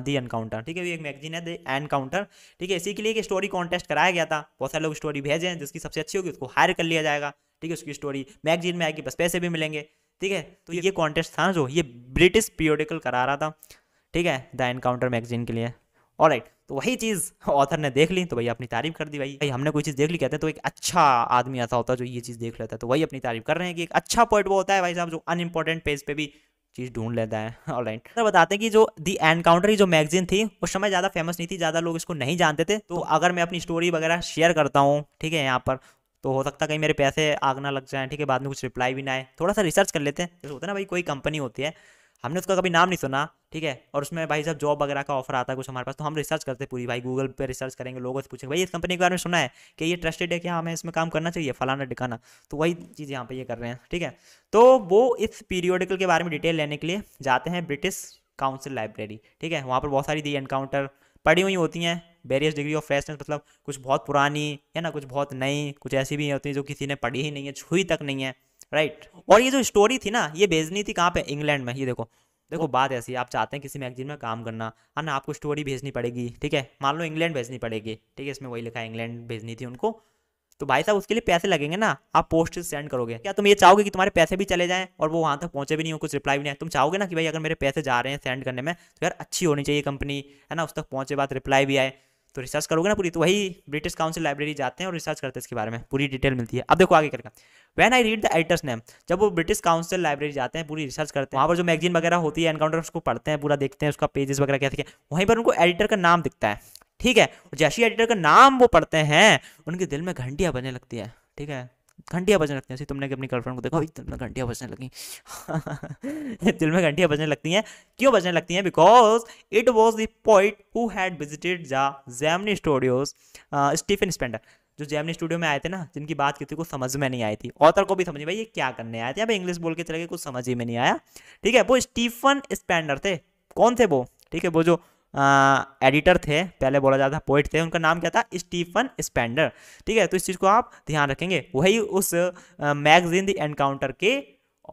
the Encounter, ठीक है, ये एक मैगजीन है द एनकाउंटर, ठीक है, इसी के लिए एक स्टोरी कॉन्टेस्ट कराया गया था, बहुत सारे लोग स्टोरी भेजे हैं, जिसकी सबसे अच्छी होगी उसको हायर कर लिया जाएगा, ठीक है, उसकी स्टोरी मैगजीन में आएगी, बस पैसे भी मिलेंगे, ठीक है। तो ये कॉन्टेस्ट था जो ये ब्रिटिश पीरियडिकल करा रहा था, ठीक है, द एनकाउंटर मैगजीन के लिए। ऑलराइट, तो वही चीज़ ऑथर ने देख ली, तो भैया अपनी तारीफ कर दी, भाई भाई हमने कोई चीज़ देख ली कहते हैं, तो एक अच्छा आदमी ऐसा होता है जो ये चीज़ देख लेता है, तो वही अपनी तारीफ कर रहे हैं कि एक अच्छा पॉइंट वो होता है भाई साहब जो अनइम्पोर्टेंट पेज पे भी चीज़ ढूंढ लेता है। ऑलराइट, सर बताते हैं कि जो दी एनकाउंटर की जो मैगजीन थी उस समय ज़्यादा फेमस नहीं थी, ज़्यादा लोग इसको नहीं जानते थे, तो अगर मैं अपनी स्टोरी वगैरह शेयर करता हूँ, ठीक है, यहाँ पर तो हो सकता है कहीं मेरे पैसे आग ना लग जाए, ठीक है, बाद में कुछ रिप्लाई भी ना आए, थोड़ा सा रिसर्च कर लेते हैं। जैसे होता है ना भाई, कोई कंपनी होती है, हमने उसका कभी नाम नहीं सुना, ठीक है, और उसमें भाई साहब जॉब वगैरह का ऑफर आता है कुछ हमारे पास, तो हम रिसर्च करते हैं पूरी, भाई गूगल पे रिसर्च करेंगे, लोगों से पूछेंगे भाई इस कंपनी के बारे में सुना है कि ये ट्रस्टेड है, क्या हमें इसमें काम करना चाहिए, फलाना ढिकाना, तो वही चीज़ यहाँ पे ये कर रहे हैं, ठीक है। तो वो इस पीरियोडिकल के बारे में डिटेल लेने के लिए जाते हैं ब्रिटिश काउंसिल लाइब्रेरी, ठीक है, वहाँ पर बहुत सारी दी एनकाउंटर पड़ी हुई होती हैं, वेरियस डिग्री ऑफ फ्रेशनेस, मतलब कुछ बहुत पुरानी है ना, कुछ बहुत नई, कुछ ऐसी भी होती है जो किसी ने पढ़ी ही नहीं है, छुई तक नहीं है, राइट right. और ये जो स्टोरी थी ना, ये भेजनी थी कहाँ पे, इंग्लैंड में। ये देखो देखो बात ऐसी, आप चाहते हैं किसी मैगजीन में काम करना है ना, आपको स्टोरी भेजनी पड़ेगी, ठीक है, मान लो इंग्लैंड भेजनी पड़ेगी, ठीक है, इसमें वही लिखा है इंग्लैंड भेजनी थी उनको, तो भाई साहब उसके लिए पैसे लगेंगे ना, आप पोस्ट सेंड करोगे, क्या तुम ये चाहोगे कि तुम्हारे पैसे भी चले जाएं और वो वहाँ तक पहुँचे भी नहीं हो, कुछ रिप्लाई भी नहीं है, तुम चाहोगे ना कि भाई अगर मेरे पैसे जा रहे हैं सेंड करने में तो यार अच्छी होनी चाहिए कंपनी, है ना, उस तक पहुँचे बात रिप्लाई भी आए, तो रिसर्च करोगे ना पूरी। तो वही ब्रिटिश काउंसिल लाइब्रेरी जाते हैं और रिसर्च करते हैं, इसके बारे में पूरी डिटेल मिलती है। अब देखो आगे करके, when I read the editor's name, जब वो ब्रिटिश काउंसिल लाइब्रेरी जाते हैं, पूरी रिसर्च करते हैं, वहाँ पर जो मैगजीन वगैरह होती है एनकाउंटर, उसको पढ़ते हैं पूरा, देखते हैं उसका पेजेस वगैरह कैसे, वहीं पर उनको एडिटर का नाम दिखता है, ठीक है, जैसे एडिटर का नाम वो पढ़ते हैं उनके दिल में घंटियाँ बजने लगती है, ठीक है, घंटियाँ बजने लगती हैं, तुमने अपनी गर्लफ्रेंड को देखो दिल में घंटियाँ बजने लगी दिल में घंटियाँ बजने लगती हैं, क्यों बजने लगती हैं, because it was the poet who had visited the Gemini studios, Stephen Spender, जो जेमिनी स्टूडियो में आए थे ना, जिनकी बात किसी को समझ में नहीं आई थी, ऑथर को भी समझ, भाई ये क्या करने आए थे, अब इंग्लिश बोल के चले गए, कुछ समझ ही में नहीं आया, ठीक है, वो स्टीफन स्पेंडर थे, कौन थे वो, ठीक है, वो जो एडिटर uh, थे, पहले बोला जाता था पोइट थे, उनका नाम क्या था, स्टीफन स्पेंडर, ठीक है, तो इस चीज़ को आप ध्यान रखेंगे, वही उस मैगजीन द एनकाउंटर के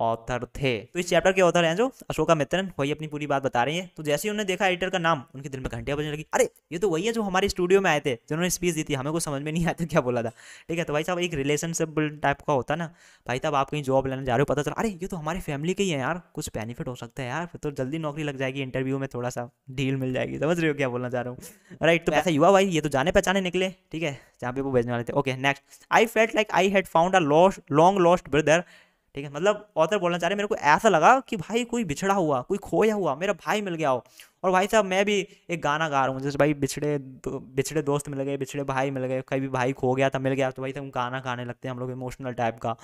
ऑथर थे। तो इस चैप्टर के ऑथर हैं जो अशोका मित्रन, वही अपनी पूरी बात बता रही है। तो जैसे ही उन्होंने देखा एडिटर का नाम, उनके दिल में घंटियाँ बजने लगी, अरे ये तो वही है जो हमारे स्टूडियो में आए थे, जिन्होंने स्पीच दी थी, हमें कुछ समझ में नहीं आया था क्या बोला था, ठीक है। तो भाई साहब एक रिलेशनशिप टाइप का होता ना, भाई साहब आप कहीं जॉब लेने जा रहे हो, पता चला अरे ये तो हमारे फैमिली के ही है यार, कुछ बेनिफिट हो सकता है यार, फिर तो जल्दी नौकरी लग जाएगी, इंटरव्यू में थोड़ा सा डील मिल जाएगी, समझ रहे हो क्या बोलना चाह रहा हूँ, राइट। तो ऐसा युवा भाई, ये तो जाने पहचाने निकले, ठीक है, जहाँ पे वो भेजने वाले थे। Okay next, I felt like I had found a long lost brother, ठीक है, मतलब ऑथर बोलना चाह रहे हैं मेरे को ऐसा लगा कि भाई कोई बिछड़ा हुआ, कोई खोया हुआ मेरा भाई मिल गया हो, और भाई साहब मैं भी एक गाना गा रहा हूँ, जैसे भाई बिछड़े दो, बिछड़े दोस्त मिल गए, बिछड़े भाई मिल गए, कभी भाई खो गया था मिल गया, तो भाई साहब गाना गाने लगते हैं हम लोग इमोशनल टाइप का,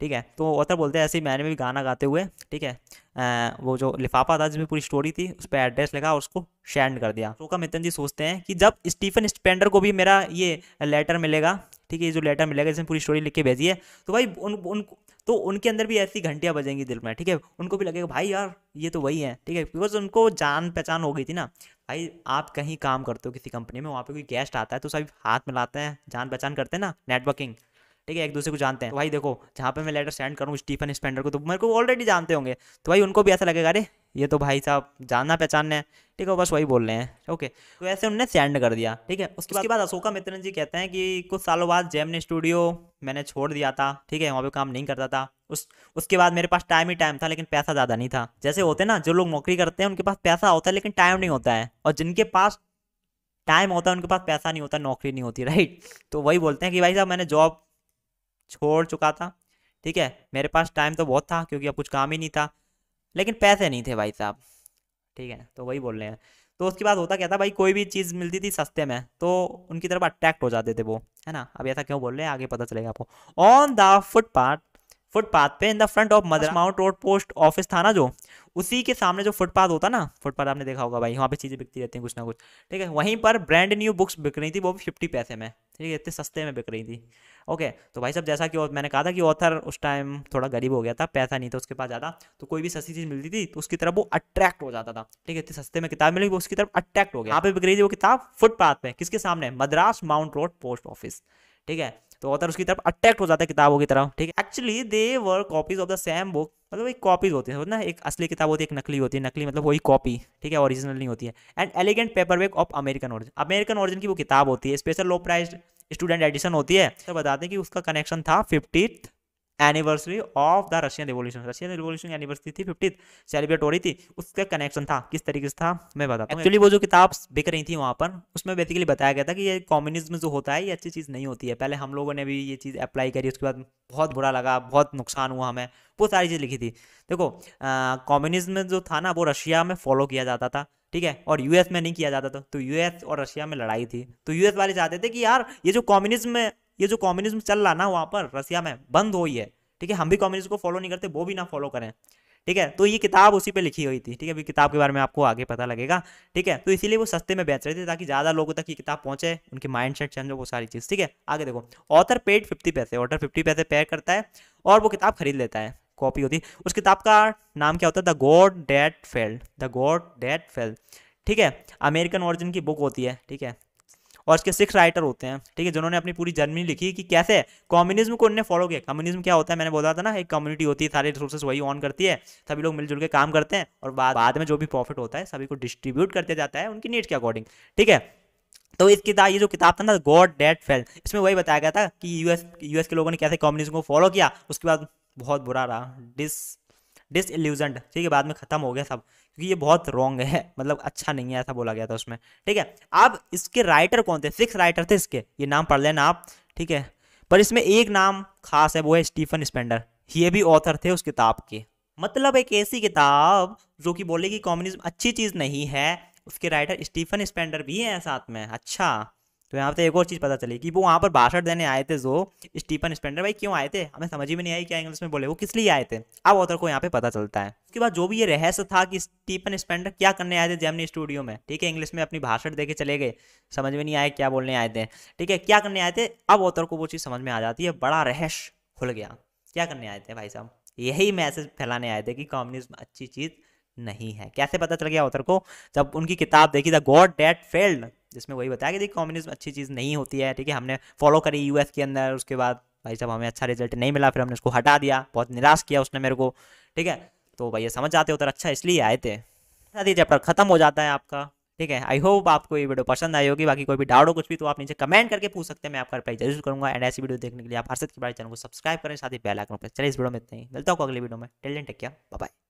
ठीक है। तो ऑथर बोलते हैं ऐसे ही मैंने भी गाना गाते हुए, ठीक है, आ, वो जो लिफाफा था जिसमें पूरी स्टोरी थी उस पर एड्रेस लगा और उसको सेंड कर दिया। अशोका मित्रन जी सोचते हैं कि जब स्टीफन स्पेंडर को भी मेरा ये लेटर मिलेगा, ठीक है, ये जो लेटर मिलेगा जिसमें पूरी स्टोरी लिख के भेजी है, तो भाई उन उन तो उनके अंदर भी ऐसी घंटियाँ बजेंगी दिल में, ठीक है, उनको भी लगेगा भाई यार ये तो वही है, ठीक है, बिकॉज उनको जान पहचान हो गई थी ना। भाई आप कहीं काम करते हो किसी कंपनी में, वहाँ पे कोई गेस्ट आता है तो सभी हाथ मिलाते हैं, जान पहचान करते हैं ना, नेटवर्किंग, ठीक है, एक दूसरे को जानते हैं। तो भाई देखो जहाँ पे मैं लेटर सेंड करूँ स्टीफन स्पेंडर को, तो मेरे को ऑलरेडी जानते होंगे, तो भाई उनको भी ऐसा लगेगा अरे ये तो भाई साहब जानना पहचानना है, ठीक है, बस वही बोल रहे हैं, ओके। तो ऐसे उनने सेंड कर दिया, ठीक है। उसके, उसके बाद अशोका मित्रन जी कहते हैं कि कुछ सालों बाद जेमिनी स्टूडियो मैंने छोड़ दिया था, ठीक है, वहाँ पे काम नहीं करता था, उस उसके बाद मेरे पास टाइम ही टाइम था, लेकिन पैसा ज़्यादा नहीं था। जैसे होते ना जो लोग नौकरी करते हैं उनके पास पैसा होता है लेकिन टाइम नहीं होता है, और जिनके पास टाइम होता है उनके पास पैसा नहीं होता, नौकरी नहीं होती, राइट। तो वही बोलते हैं कि भाई साहब मैंने जॉब छोड़ चुका था, ठीक है, मेरे पास टाइम तो बहुत था क्योंकि अब कुछ काम ही नहीं था, लेकिन पैसे नहीं थे भाई साहब, ठीक है, तो वही बोल रहे हैं। तो उसके बाद होता क्या था भाई, कोई भी चीज़ मिलती थी सस्ते में तो उनकी तरफ अट्रैक्ट हो जाते थे वो, है ना। अब ऐसा क्यों बोल रहे हैं आगे पता चलेगा आपको। ऑन द फुटपाथ, फुटपाथ पे in the front of Madras Mount Road post office था ना जो, उसी के सामने जो फुटपाथ होता ना, फुटपाथ आपने देखा होगा भाई, वहाँ पे चीज़ें बिकती रहती हैं कुछ ना कुछ, ठीक है। वहीं पर ब्रांड न्यू बुक्स बिक रही थी, वो भी फिफ्टी पैसे में, ठीक है, इतने सस्ते में बिक रही थी। ओके, तो भाई साहब जैसा कि मैंने कहा था कि ऑथर उस टाइम थोड़ा गरीब हो गया था, पैसा नहीं था उसके पास ज़्यादा, तो कोई भी सस्ती चीज़ मिलती थी तो उसकी तरफ वो अट्रैक्ट हो जाता था, ठीक है, इतने सस्ते में किताब मिली वो उसकी तरफ अट्रैक्ट हो गया। यहाँ पे बिक रही थी वो किताब फुटपाथ पे, किसके सामने, Madras Mount Road post office, ठीक है, तो ऑथर उसकी तरफ अट्रैक्ट हो जाता है किताबों की तरफ, ठीक है। Actually they were copies of the same book, मतलब एक कॉपीज होती है ना, एक असली किताब होती है, एक नकली होती है, नकली मतलब वही कॉपी, ठीक है, ओरिजिनल नहीं होती है। And elegant paperback of American origin, American origin की वो किताब होती है, special low priced student edition होती है। तो बताते हैं कि उसका कनेक्शन था fiftieth anniversary of the Russian revolution, Russian revolution anniversary थी फिफ्टीथ, सेलिब्रेट हो रही थी, उसका कनेक्शन था। किस तरीके से था मैं बताता हूँ। एक्चुअली वो जो किताब बिक रही थी वहाँ पर, उसमें बेसिकली बताया गया था कि ये कम्युनिज्म जो होता है ये अच्छी चीज़ नहीं होती है, पहले हम लोगों ने भी ये चीज़ अप्लाई करी, उसके बाद बहुत बुरा लगा, बहुत नुकसान हुआ हमें, वो सारी चीज़ लिखी थी। देखो कम्युनिज्म जो था ना वो रशिया में फॉलो किया जाता था, ठीक है, और यूएस में नहीं किया जाता था, तो यूएस और रशिया में लड़ाई थी। तो यूएस वाले चाहते थे कि यार ये जो कम्युनिज्म ये जो कम्युनिज्म चल रहा ना वहाँ पर रसिया में, बंद हो ही है, ठीक है, हम भी कम्युनिज्म को फॉलो नहीं करते, वो भी ना फॉलो करें, ठीक है। तो ये किताब उसी पे लिखी हुई थी, ठीक है, अभी किताब के बारे में आपको आगे पता लगेगा, ठीक है। तो इसीलिए वो सस्ते में बेच रहे थे ताकि ज़्यादा लोगों तक ये किताब पहुंचे, उनके माइंडसेट चेंज हो, वो सारी चीज़, ठीक है। आगे देखो, author paid fifty paise, author fifty पैसे पे करता है और वो किताब खरीद लेता है, कॉपी होती। उस किताब का नाम क्या होता है, the God that failed, the God that failed, ठीक है, अमेरिकन ओरिजिन की बुक होती है, ठीक है, और इसके सिक्स राइटर होते हैं, ठीक है, जिन्होंने अपनी पूरी जर्नी लिखी कि कैसे कम्युनिज्म को उन्होंने फॉलो किया। कम्युनिज्म क्या होता है, मैंने बोला था ना, एक कम्युनिटी होती है, सारे रिसोर्सेज वही ऑन करती है, सभी लोग मिलजुल के काम करते हैं और बाद बाद में जो भी प्रॉफिट होता है सभी को डिस्ट्रीब्यूट करते जाता है उनकी नीड के अकॉर्डिंग, ठीक है। तो इस किताब ये जो किताब था ना गॉड दैट फेल्ड, इसमें वही बताया गया था कि यूएस यूएस के लोगों ने कैसे कम्युनिज्म को फॉलो किया, उसके बाद बहुत बुरा रहा, डिस डिसइल्यूजनड, ठीक है, बाद में खत्म हो गया सब, क्योंकि ये बहुत रॉन्ग है, मतलब अच्छा नहीं है, ऐसा बोला गया था उसमें, ठीक है। अब इसके राइटर कौन थे, सिक्स राइटर थे इसके, ये नाम पढ़ लेना आप, ठीक है, पर इसमें एक नाम खास है, वो है स्टीफन स्पेंडर, ये भी ऑथर थे उस किताब के। मतलब एक ऐसी किताब जो कि बोले कि कम्युनिज्म अच्छी चीज़ नहीं है, उसके राइटर स्टीफन स्पेंडर भी हैं साथ में। अच्छा, तो यहाँ पे एक और चीज़ पता चली कि वो वहाँ पर भाषण देने आए थे जो स्टीफन स्पेंडर, भाई क्यों आए थे हमें समझ ही में नहीं आई, क्या इंग्लिश में बोले, वो किस लिए आए थे, अब ऑथर को यहाँ पे पता चलता है। उसके बाद जो भी ये रहस्य था कि स्टीफन स्पेंडर क्या करने आए थे जेमिनी स्टूडियो में, ठीक है, इंग्लिश में अपनी भाषण दे के चले गए, समझ में नहीं आए क्या बोलने आए थे, ठीक है, क्या करने आए थे, अब ऑथर को वो चीज़ समझ में आ जाती है, बड़ा रहस्य खुल गया, क्या करने आए थे भाई साहब, यही मैसेज फैलाने आए थे कि कम्युनिज्म अच्छी चीज़ नहीं है। कैसे पता चल गया ऑथर को, जब उनकी किताब देखी द गॉड दैट फेल्ड, जिसमें वही बताया कि कम्युनिज्म अच्छी चीज़ नहीं होती है, ठीक है, हमने फॉलो करी यूएस के अंदर, उसके बाद भाई साहब हमें अच्छा रिजल्ट नहीं मिला, फिर हमने उसको हटा दिया, बहुत निराश किया उसने मेरे को, ठीक है। तो भाई ये समझ जाते हो तो अच्छा इसलिए आए थे। साथ ही चैप्टर खत्म हो जाता है आपका, ठीक है। आई होप आपको ये वीडियो पसंद आई होगी, बाकी कोई भी डाउट हो कुछ भी तो आप नीचे कमेंट करके पूछ सकते हैं, मैं आपका रिप्लाई जरूर करूँगा। एंड ऐसी वीडियो देखने के लिए आप हर्षित की पढ़ाई चैनल को सब्सक्राइब करें, साथ ही बेल आइकन पर। चलिए इस वीडियो में इतना ही, मिलता हूँ अगली वीडियो में, till then take care, bye bye.